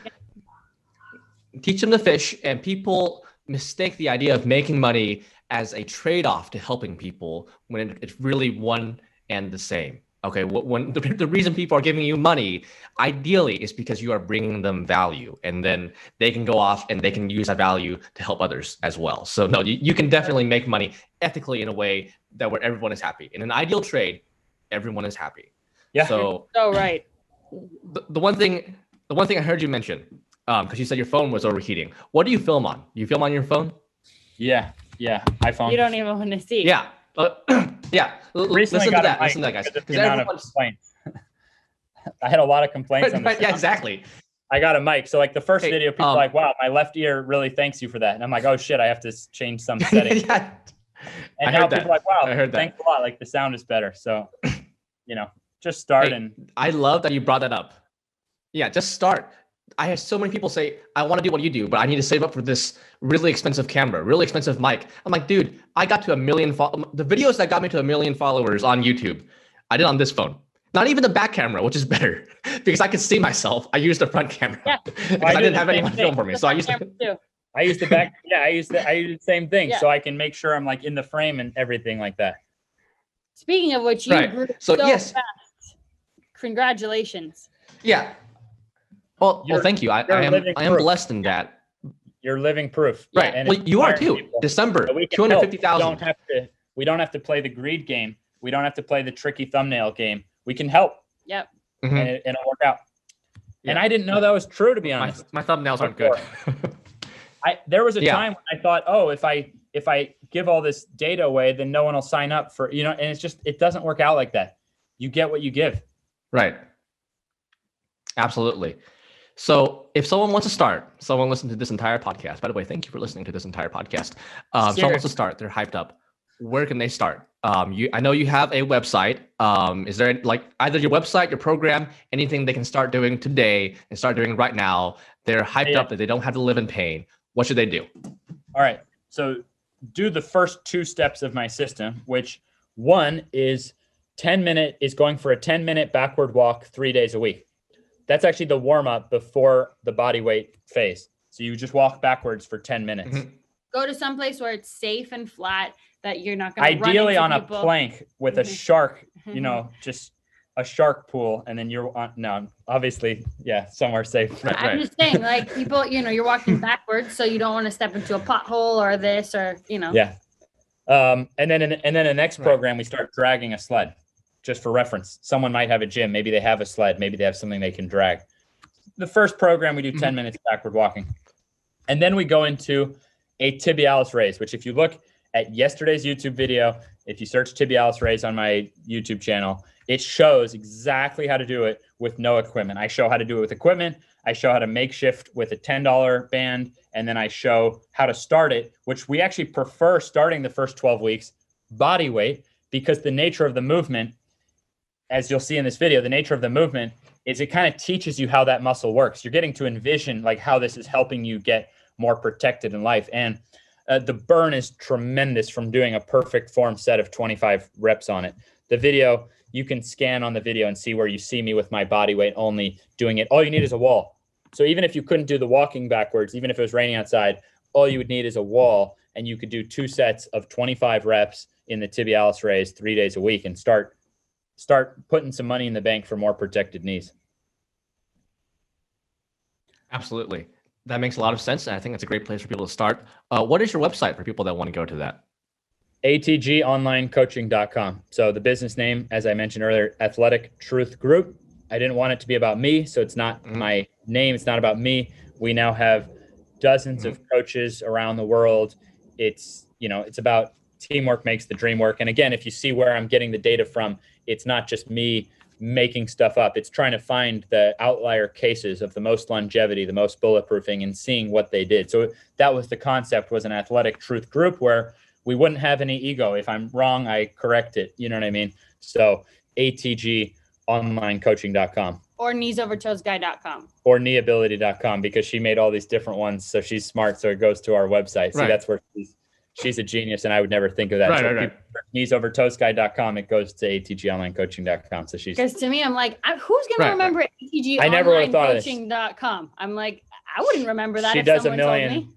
Teach them to fish, and people mistake the idea of making money as a trade-off to helping people when it's really one and the same. Okay, when the reason people are giving you money, ideally, is because you are bringing them value, and then they can go off and they can use that value to help others as well. So no, you can definitely make money ethically in a way that where everyone is happy. In an ideal trade, everyone is happy. Yeah. So right. The one thing I heard you mention, because you said your phone was overheating. What do you film on? You film on your phone? Yeah, iPhone. You don't even want to see. Yeah. Yeah, listen to that, guys. Because I had a lot of complaints on this. Yeah, exactly. I got a mic. So like the first video, people are like, wow, my left ear really thanks you for that. And I'm like, oh shit, I have to change some settings. Yeah. And now people are like, wow, thanks a lot. Like the sound is better. So, you know, just start. I love that you brought that up. Yeah, just start. I have so many people say, I want to do what you do, but I need to save up for this really expensive camera, really expensive mic. I'm like, dude, I got to 1 million. The videos that got me to 1 million followers on YouTube, I did on this phone. Not even the back camera, which is better because I could see myself. I used the front camera. Yeah. Well, I didn't have anyone film for me. So I used the back. Yeah, I used the same thing. Yeah. So I can make sure I'm like in the frame and everything like that. Speaking of which, you grew so fast. Congratulations. Yeah. Well, thank you. I am blessed in that. You're living proof. Right. And well, you are too. People. December, 250,000. We don't have to play the greed game. We don't have to play the tricky thumbnail game. We can help. Yep. Mm-hmm. And it'll work out. Yeah. And I didn't know that was true, to be honest. My thumbnails aren't good. There was a time when I thought, oh, if I give all this data away, then no one will sign up for, you know, and it's just, it doesn't work out like that. You get what you give. Right. Absolutely. So if someone wants to start, someone listened to this entire podcast, by the way, thank you for listening to this entire podcast. Someone wants to start, they're hyped up. Where can they start? I know you have a website. Is there like either your website, your program, anything they can start doing today and start doing right now? They're hyped up that they don't have to live in pain. What should they do? All right. So do the first two steps of my system, which one is going for a 10-minute backward walk 3 days a week. That's actually the warm up before the body weight phase. So you just walk backwards for 10 minutes. Mm-hmm. Go to someplace where it's safe and flat that you're not going to run into people. Ideally on a plank with a shark, you know, just a shark pool. And then you're on, somewhere safe. Right, I'm just saying, like, people, you know, you're walking backwards, so you don't want to step into a pothole or this or, you know. Yeah. And then the next program, we start dragging a sled. Just for reference, someone might have a gym. Maybe they have a sled. Maybe they have something they can drag. The first program, we do 10 minutes backward walking. And then we go into a tibialis raise, which if you look at yesterday's YouTube video, if you search tibialis raise on my YouTube channel, it shows exactly how to do it with no equipment. I show how to do it with equipment. I show how to makeshift with a $10 band. And then I show how to start it, which we actually prefer starting the first 12 weeks body weight, because the nature of the movement, as you'll see in this video, the nature of the movement is it kind of teaches you how that muscle works. You're getting to envision like how this is helping you get more protected in life. And the burn is tremendous from doing a perfect form set of 25 reps on it. The video, you can scan on the video and see where you see me with my body weight only doing it. All you need is a wall. So even if you couldn't do the walking backwards, even if it was raining outside, all you would need is a wall, and you could do 2 sets of 25 reps in the tibialis raise 3 days a week and start putting some money in the bank for more protected knees. Absolutely. That makes a lot of sense. And I think it's a great place for people to start. What is your website for people that want to go to that? ATGonlinecoaching.com. So the business name, as I mentioned earlier, Athletic Truth Group. I didn't want it to be about me. So it's not my name. It's not about me. We now have dozens of coaches around the world. It's, you know, it's about teamwork makes the dream work. And again, if you see where I'm getting the data from, it's not just me making stuff up. It's trying to find the outlier cases of the most longevity, the most bulletproofing, and seeing what they did. So that was the concept, was an Athletic Truth Group where we wouldn't have any ego. If I'm wrong, I correct it. You know what I mean? So ATGonlinecoaching.com. Or kneesovertoesguy.com. Or kneeability.com, because she made all these different ones. So she's smart. So it goes to our website. See, that's where she's she's a genius, and I would never think of that. Right, so right. Kneesovertoesguy.com, it goes to atgonlinecoaching.com. So she's, because to me, I'm like, who's going to remember ATG I never would have thought coaching.com. I'm like, I wouldn't remember that. She if does a million.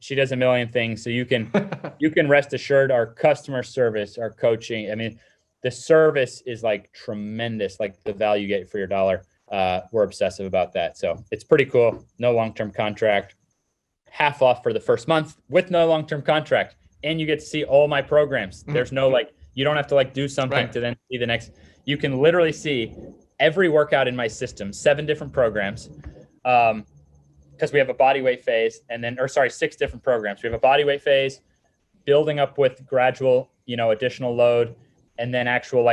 She does a million things. So you can, you can rest assured our customer service, our coaching. I mean, the service is like tremendous, like the value you get for your dollar. We're obsessive about that. So it's pretty cool. No long-term contract, half off for the first month with no long-term contract. And you get to see all my programs. There's no, like, you don't have to like do something to then see the next. You can literally see every workout in my system, 7 different programs. Cause we have a body weight phase and then, 6 different programs. We have a body weight phase building up with gradual, additional load, and then actual,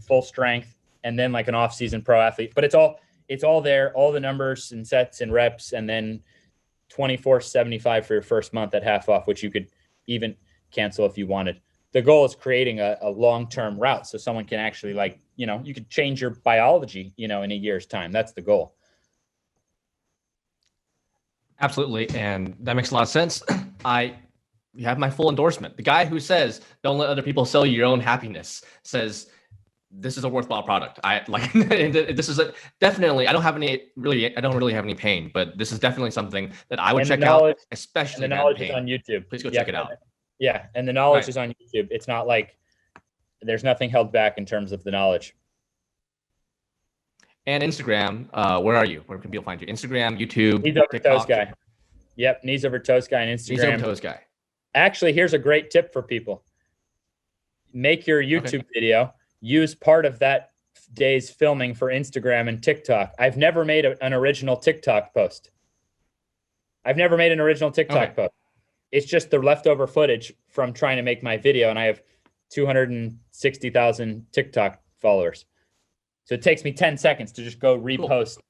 full strength, and then like an off-season pro athlete. But it's all there, all the numbers and sets and reps, and then $24.75 for your first month at half off, which you could even cancel if you wanted. The goal is creating a long-term route so someone can actually, you could change your biology, in a year's time. That's the goal. Absolutely. And that makes a lot of sense. You have my full endorsement. The guy who says, don't let other people sell you your own happiness, says, this is a worthwhile product. This is definitely, I don't really have any pain, but this is definitely something that I would check out, especially the knowledge is on YouTube. Please go check it out. Yeah. And the knowledge is on YouTube. It's not like there's nothing held back in terms of the knowledge. And Instagram. Where are you? Where can people find you? Instagram, YouTube, Knees Over Toes Guy. Yep. Knees Over Toes Guy and Instagram. Knees Over Toes Guy. Actually, here's a great tip for people. Make your YouTube video. Use part of that day's filming for Instagram and TikTok. I've never made an original TikTok post. Post. It's just the leftover footage from trying to make my video, and I have 260,000 TikTok followers. So it takes me 10 seconds to just go repost. Cool.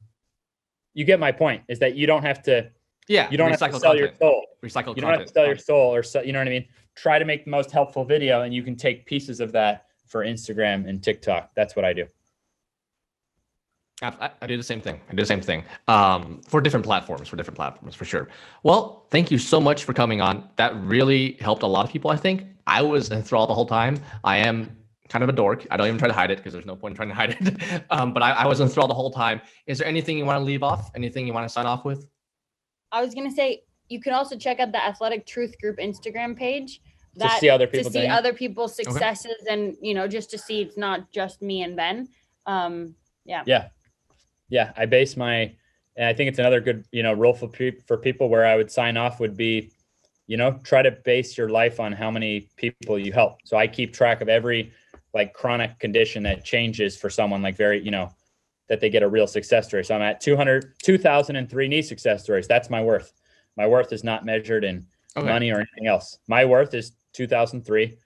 You get my point, is that you don't have to sell your soul, you know what I mean? Try to make the most helpful video, and you can take pieces of that for Instagram and TikTok. That's what I do. I do the same thing. For different platforms, for sure. Well, thank you so much for coming on. That really helped a lot of people, I think. I was enthralled the whole time. I am kind of a dork. I don't even try to hide it because there's no point in trying to hide it. But I was enthralled the whole time. Is there anything you want to leave off? Anything you want to sign off with? I was going to say, you can also check out the Athletic Truth Group Instagram page. To see other people, to see other people's successes, and just to see it's not just me and Ben. I base my, and I think it's another good rule for people where I would sign off would be, try to base your life on how many people you help. So I keep track of every chronic condition that changes for someone that they get a real success story. So I'm at 2,003 knee success stories. That's my worth. My worth is not measured in money or anything else. My worth is 2003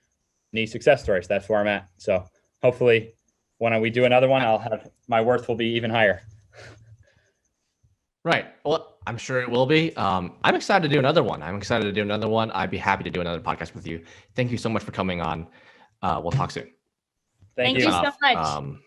knee success stories. That's where I'm at. So hopefully when we do another one, my worth will be even higher. Right. Well, I'm sure it will be. I'm excited to do another one. I'd be happy to do another podcast with you. Thank you so much for coming on. We'll talk soon. Thank you so much.